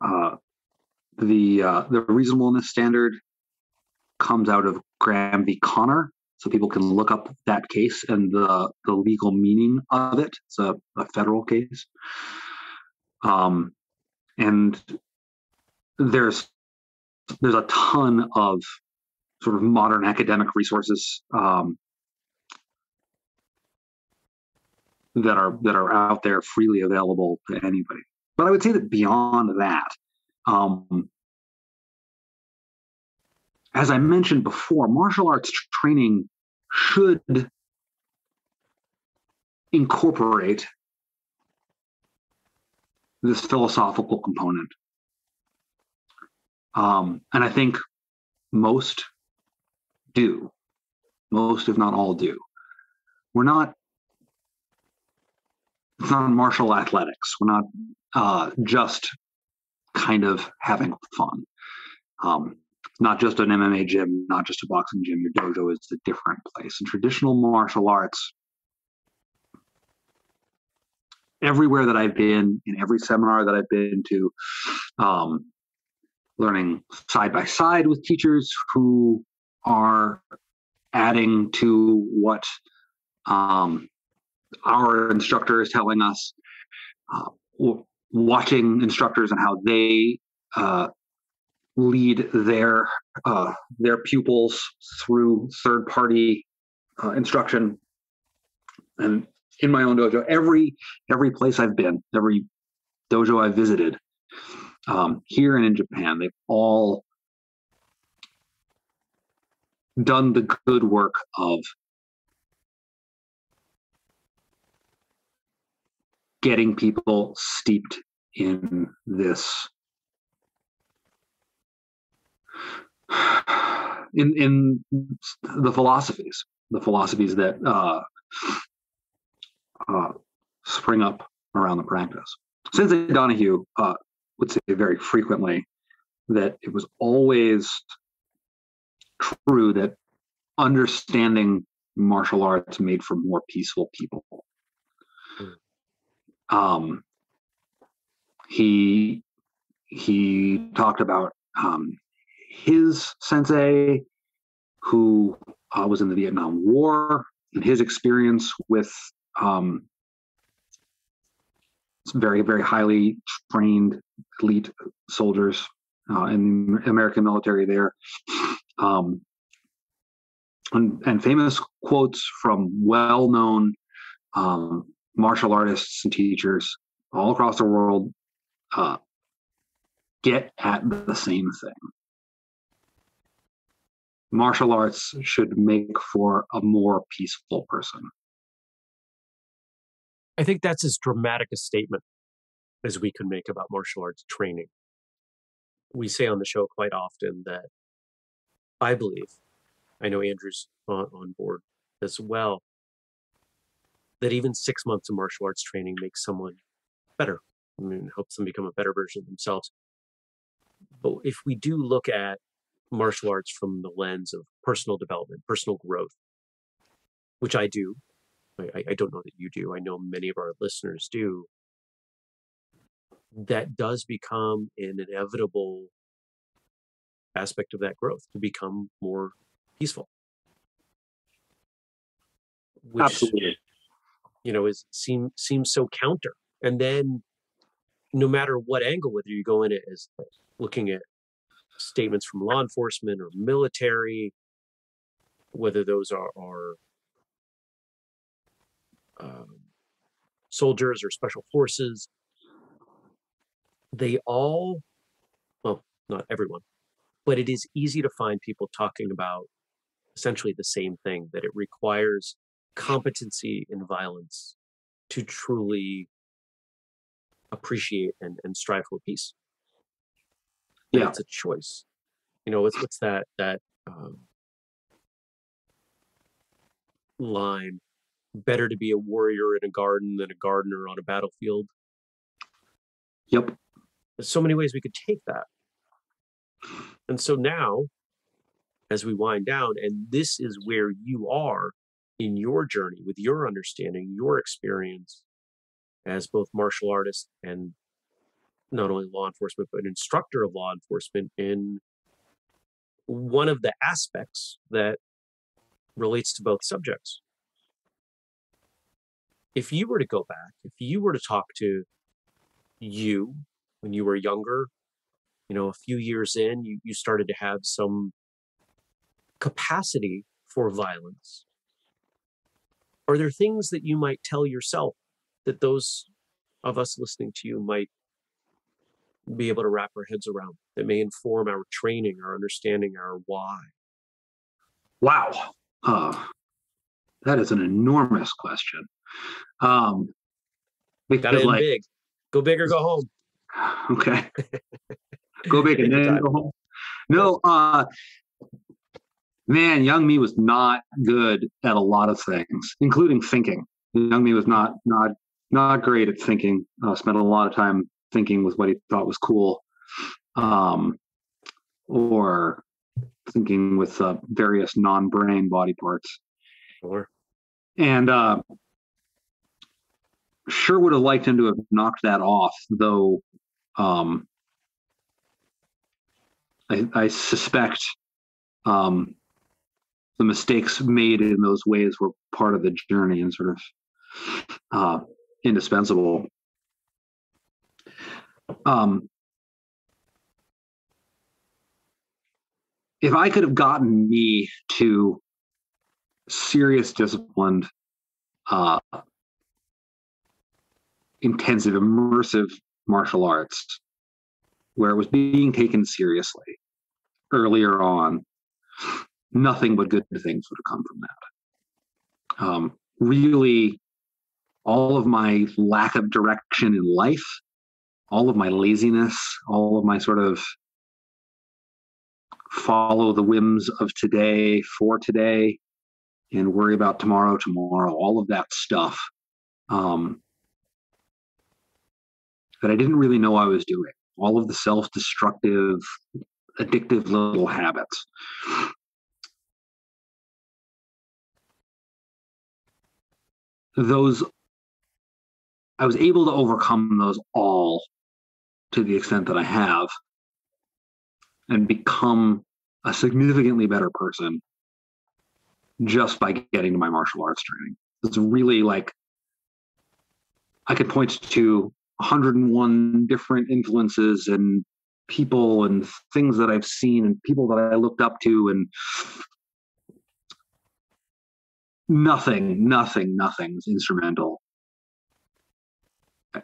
uh, the uh, the reasonableness standard comes out of Graham v. Conner, so people can look up that case and the the legal meaning of it. It's a, a federal case, um, and there's there's a ton of sort of modern academic resources um, that are that are out there freely available to anybody. But I would say that beyond that, um, as I mentioned before, martial arts training should incorporate this philosophical component. Um, and I think most do. Most, if not all, do. We're not, it's not martial athletics. We're not uh, just kind of having fun. Um, not just an M M A gym, not just a boxing gym. Your dojo is a different place. In traditional martial arts, everywhere that I've been, in every seminar that I've been to, um, learning side by side with teachers who are adding to what um, our instructor is telling us, uh, watching instructors and how they uh, lead their uh, their pupils through third party uh, instruction, and in my own dojo, every every place I've been, every dojo I visited, um, here and in Japan, they've all done the good work of getting people steeped in this, in in the philosophies, the philosophies that uh, uh, spring up around the practice. Sensei Donahue uh, would say very frequently that it was always true that understanding martial arts made for more peaceful people. Um, he he talked about um, his sensei, who uh, was in the Vietnam War, and his experience with um, very, very highly trained elite soldiers uh, in the American military there. Um, and, and famous quotes from well-known um, martial artists and teachers all across the world, uh, get at the same thing. Martial arts should make for a more peaceful person. I think that's as dramatic a statement as we can make about martial arts training. We say on the show quite often that I believe, I know Andrew's on, on board as well, that even six months of martial arts training makes someone better. I mean, helps them become a better version of themselves. But if we do look at martial arts from the lens of personal development, personal growth, which I do, I, I don't know that you do, I know many of our listeners do, that does become an inevitable aspect of that growth, to become more peaceful. Which, absolutely, you know, is seem seems so counter. And then no matter what angle, whether you go in it as looking at statements from law enforcement or military, whether those are, are um, soldiers or special forces, they all, well, not everyone, but it is easy to find people talking about essentially the same thing, that it requires competency in violence to truly appreciate and, and strive for peace. Yeah. And it's a choice. You know, it's, it's that, that um, line, better to be a warrior in a garden than a gardener on a battlefield. Yep. There's so many ways we could take that. And so now, as we wind down, and this is where you are in your journey with your understanding, your experience as both martial artist and not only law enforcement, but an instructor of law enforcement, in one of the aspects that relates to both subjects. If you were to go back, if you were to talk to you when you were younger, you know, a few years in, you, you started to have some capacity for violence. Are there things that you might tell yourself that those of us listening to you might be able to wrap our heads around, that may inform our training, our understanding, our why? Wow. Uh, that is an enormous question. Um, Got it like, big. Go big or go home. Okay. Go big and then go home. No, uh, man, young me was not good at a lot of things, including thinking. Young me was not not not great at thinking. Uh, spent a lot of time thinking with what he thought was cool, um, or thinking with uh, various non-brain body parts. Sure. And uh, sure would have liked him to have knocked that off, though. Um, I, I suspect um, the mistakes made in those ways were part of the journey and sort of uh, indispensable. Um, if I could have gotten me to serious, disciplined, uh, intensive, immersive martial arts, where it was being taken seriously earlier on, nothing but good things would have come from that. Um, really, all of my lack of direction in life, all of my laziness, all of my sort of follow the whims of today for today and worry about tomorrow, tomorrow, all of that stuff um, that I didn't really know I was doing. all of the self-destructive, addictive little habits. Those, I was able to overcome those all to the extent that I have and become a significantly better person just by getting to my martial arts training. It's really like, I could point to one hundred and one different influences and people and things that I've seen and people that I looked up to, and nothing, nothing, nothing was instrumental.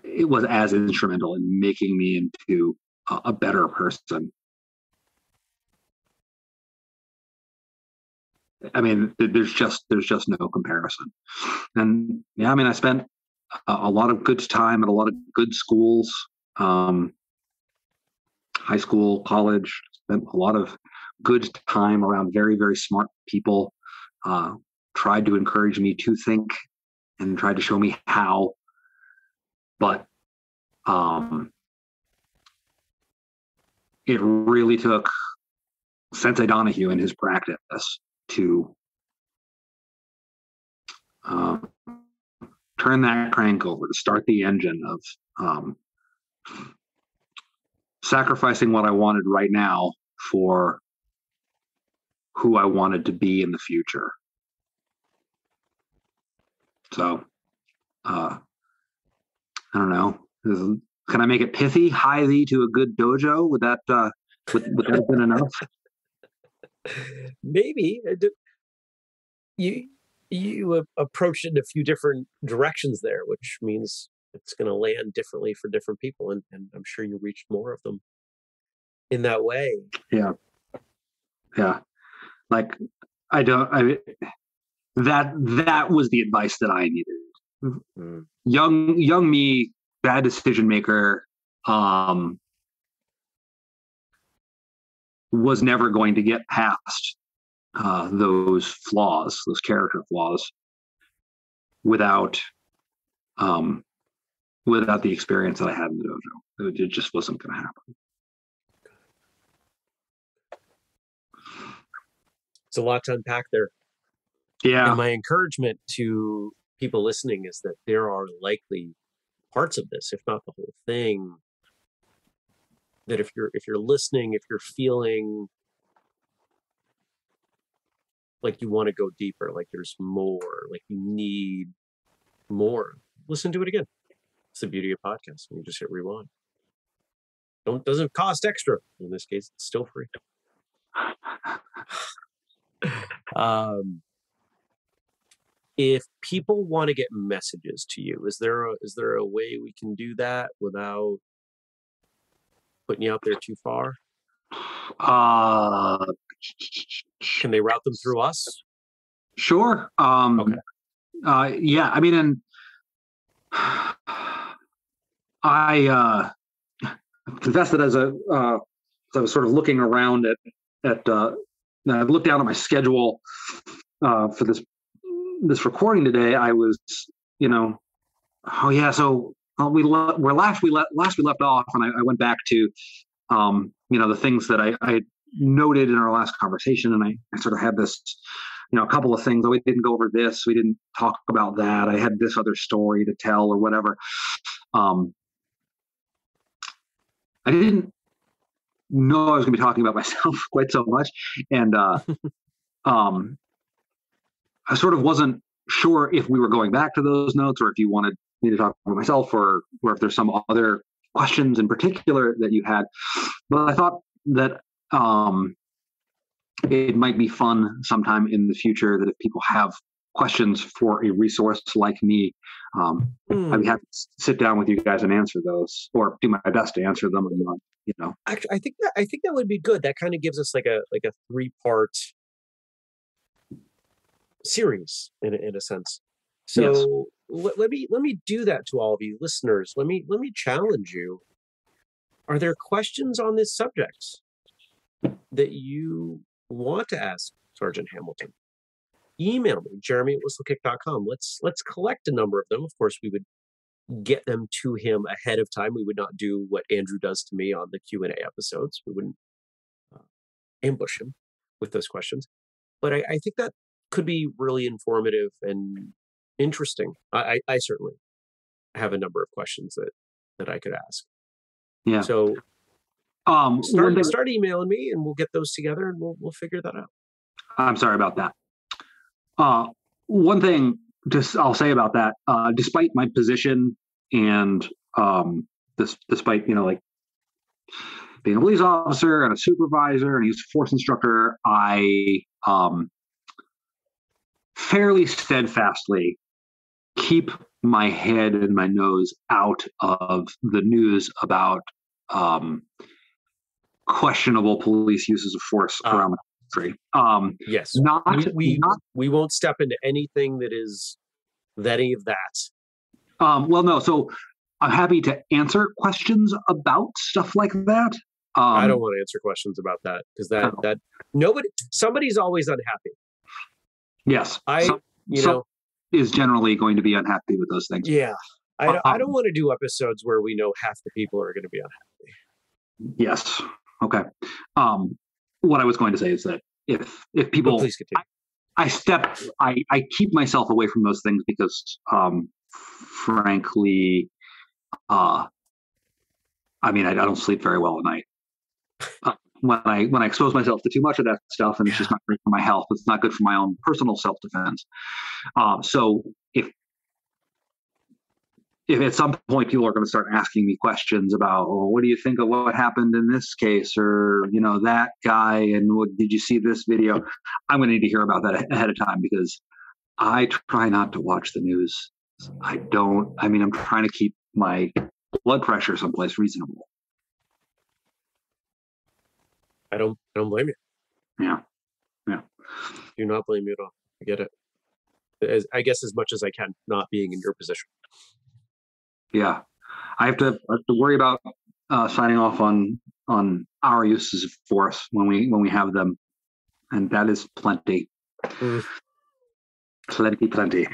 It was as instrumental in making me into a, a better person. I mean, there's just, there's just no comparison. And yeah, I mean, I spent a, a lot of good time at a lot of good schools, um, high school, college, spent a lot of good time around very, very smart people, uh, tried to encourage me to think and tried to show me how, but um, it really took Sensei Donahue and his practice to uh, turn that crank over, to start the engine of um, sacrificing what I wanted right now for who I wanted to be in the future. So, uh, I don't know. Is, can I make it pithy? Hie thee to a good dojo? Would that uh, would, would that have been enough? Maybe. You you approached it in a few different directions there, which means it's going to land differently for different people, and, and I'm sure you reached more of them in that way. Yeah, yeah. Like I don't. I that that was the advice that I needed. Mm-hmm. Young, young me, bad decision maker, um, was never going to get past uh, those flaws, those character flaws, without, um, without the experience that I had in the dojo. It, it just wasn't going to happen. It's a lot to unpack there. Yeah. And my encouragement to people listening is that there are likely parts of this, if not the whole thing, that if you're if you're listening, if you're feeling like you want to go deeper, like there's more, like you need more, listen to it again. It's the beauty of podcasts. You just hit rewind. Don't doesn't cost extra. In this case, it's still free. um If people want to get messages to you, is there a, is there a way we can do that without putting you out there too far? Uh, can they route them through us? Sure. Um, okay. Uh, yeah. I mean, and I uh, confess that as a uh, as I was sort of looking around at at uh, I looked down at my schedule uh, for this. this recording today, I was, you know, oh yeah. So well, we lo- we're last, we le- last we left off and I, I went back to, um, you know, the things that I, I noted in our last conversation. And I, I sort of had this, you know, a couple of things. Oh, we didn't go over this. We didn't talk about that. I had this other story to tell or whatever. Um, I didn't know I was going to be talking about myself quite so much. And, uh, um, I sort of wasn't sure if we were going back to those notes or if you wanted me to talk about myself or, or if there's some other questions in particular that you had. But I thought that um, it might be fun sometime in the future that if people have questions for a resource like me, um, mm. I'd be happy to sit down with you guys and answer those or do my best to answer them. You know, Actually, I think that, I think that would be good. That kind of gives us like a like a three part series in, in a sense. So yes. let, let me let me do that to all of you listeners. Let me let me challenge you. Are there questions on this subject that you want to ask Sergeant Hamilton? Email me, Jeremy at whistlekick dot com. Let's let's collect a number of them. Of course, we would get them to him ahead of time. We would not do what Andrew does to me on the Q and A episodes. We wouldn't uh, ambush him with those questions. But I, I think that could be really informative and interesting. I, I certainly have a number of questions that, that I could ask. Yeah. So um, start, there... start emailing me and we'll get those together and we'll we'll figure that out. I'm sorry about that. Uh, one thing just I'll say about that, uh, despite my position and um, this, despite, you know, like being a police officer and a supervisor and he's a force instructor, I um, fairly steadfastly keep my head and my nose out of the news about um, questionable police uses of force uh, around the country. Um, yes, not we we, not we won't step into anything that is that any of that. Um, well, no. So I'm happy to answer questions about stuff like that. Um, I don't want to answer questions about that because that no. that nobody somebody's always unhappy. Yes, I so, you know. So, is generally going to be unhappy with those things. Yeah. I don't, um, I don't want to do episodes where we know half the people are going to be unhappy. Yes. Okay. Um, what I was going to say is that if, if people, oh, please continue. I, I step, I, I keep myself away from those things because, um, frankly, uh, I mean, I, I don't sleep very well at night. Uh, when I, when I expose myself to too much of that stuff, and it's just not great for my health, it's not good for my own personal self-defense. Uh, so if, if at some point people are going to start asking me questions about, oh, what do you think of what happened in this case? Or, you know, that guy, and what did you see this video? I'm going to need to hear about that ahead of time because I try not to watch the news. I don't, I mean, I'm trying to keep my blood pressure someplace reasonable. I don't I don't blame you. Yeah. Yeah. Do not blame you at all. I get it. As, I guess as much as I can, not being in your position. Yeah. I have to, I have to worry about uh, signing off on on our uses of force when we when we have them. And that is plenty. Mm. Plenty, plenty.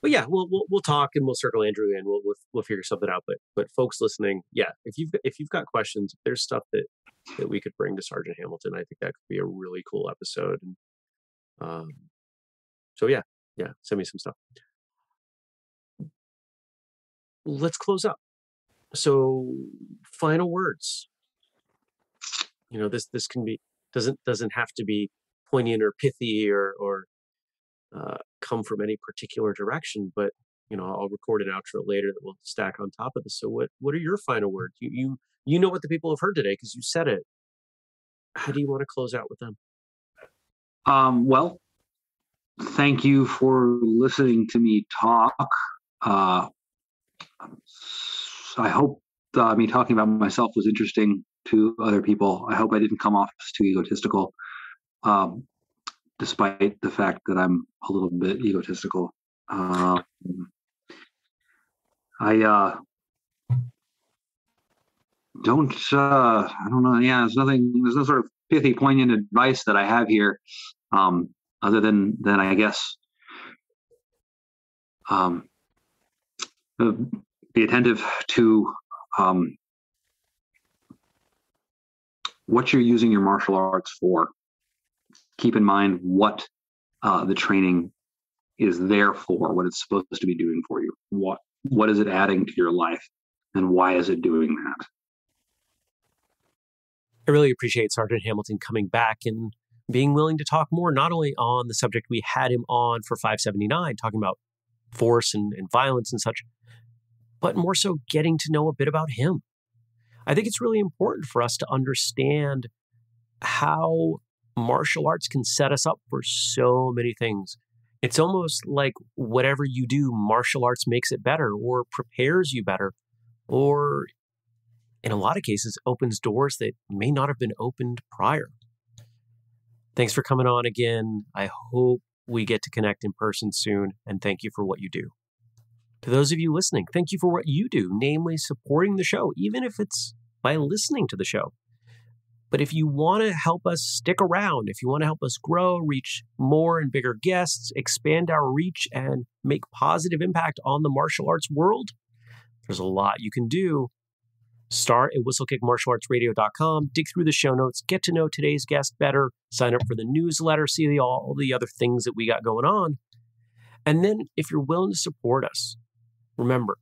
But yeah, we'll, we'll we'll talk and we'll circle Andrew and we'll we'll, we'll figure something out. But but folks listening, yeah, if you've if you've got questions, if there's stuff that, that we could bring to Sergeant Hamilton, I think that could be a really cool episode. And um, so yeah, yeah, send me some stuff. Let's close up. So final words. You know, this this can be doesn't doesn't have to be poignant or pithy or or. Uh, come from any particular direction, but you know, I'll record an outro later that will stack on top of this. So what, what are your final words? You, you, you know what the people have heard today because you said it. How do you want to close out with them? Um, well, thank you for listening to me talk. Uh, I hope uh, me talking about myself was interesting to other people. I hope I didn't come off as too egotistical. Um, Despite the fact that I'm a little bit egotistical, uh, I uh, don't. Uh, I don't know. Yeah, there's nothing. There's no sort of pithy, poignant advice that I have here, um, other than than I guess, um, uh, be attentive to um, what you're using your martial arts for. Keep in mind what uh, the training is there for, what it's supposed to be doing for you. What what is it adding to your life, and why is it doing that? I really appreciate Sergeant Hamilton coming back and being willing to talk more, not only on the subject we had him on for five seventy-nine, talking about force and, and violence and such, but more so getting to know a bit about him. I think it's really important for us to understand how martial arts can set us up for so many things. It's almost like whatever you do, martial arts makes it better or prepares you better, or in a lot of cases, opens doors that may not have been opened prior. Thanks for coming on again. I hope we get to connect in person soon, and thank you for what you do. To those of you listening, thank you for what you do, namely supporting the show, even if it's by listening to the show. But if you want to help us stick around, if you want to help us grow, reach more and bigger guests, expand our reach, and make positive impact on the martial arts world, there's a lot you can do. Start at whistlekick martial arts radio dot com, dig through the show notes, get to know today's guest better, sign up for the newsletter, see the, all the other things that we got going on. And then if you're willing to support us, remember,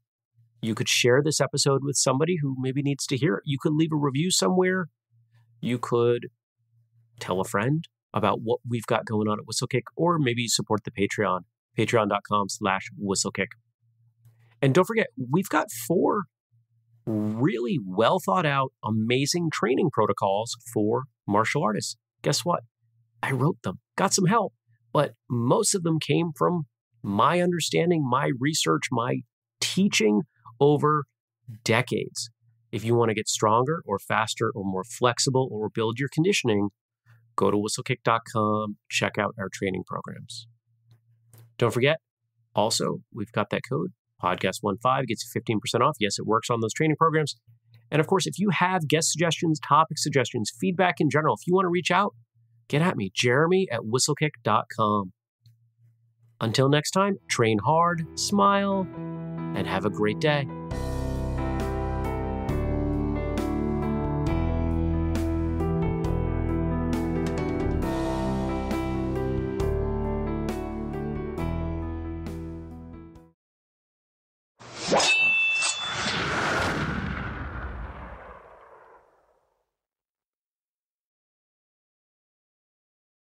you could share this episode with somebody who maybe needs to hear it. You could leave a review somewhere. You could tell a friend about what we've got going on at Whistlekick, or maybe support the Patreon, patreon dot com slash whistlekick. And don't forget, we've got four really well thought out, amazing training protocols for martial artists. Guess what? I wrote them, got some help, but most of them came from my understanding, my research, my teaching over decades. If you want to get stronger or faster or more flexible or build your conditioning, go to whistlekick dot com, check out our training programs. Don't forget, also, we've got that code, podcast fifteen, gets you fifteen percent off. Yes, it works on those training programs. And of course, if you have guest suggestions, topic suggestions, feedback in general, if you want to reach out, get at me, jeremy at whistlekick dot com. Until next time, train hard, smile, and have a great day.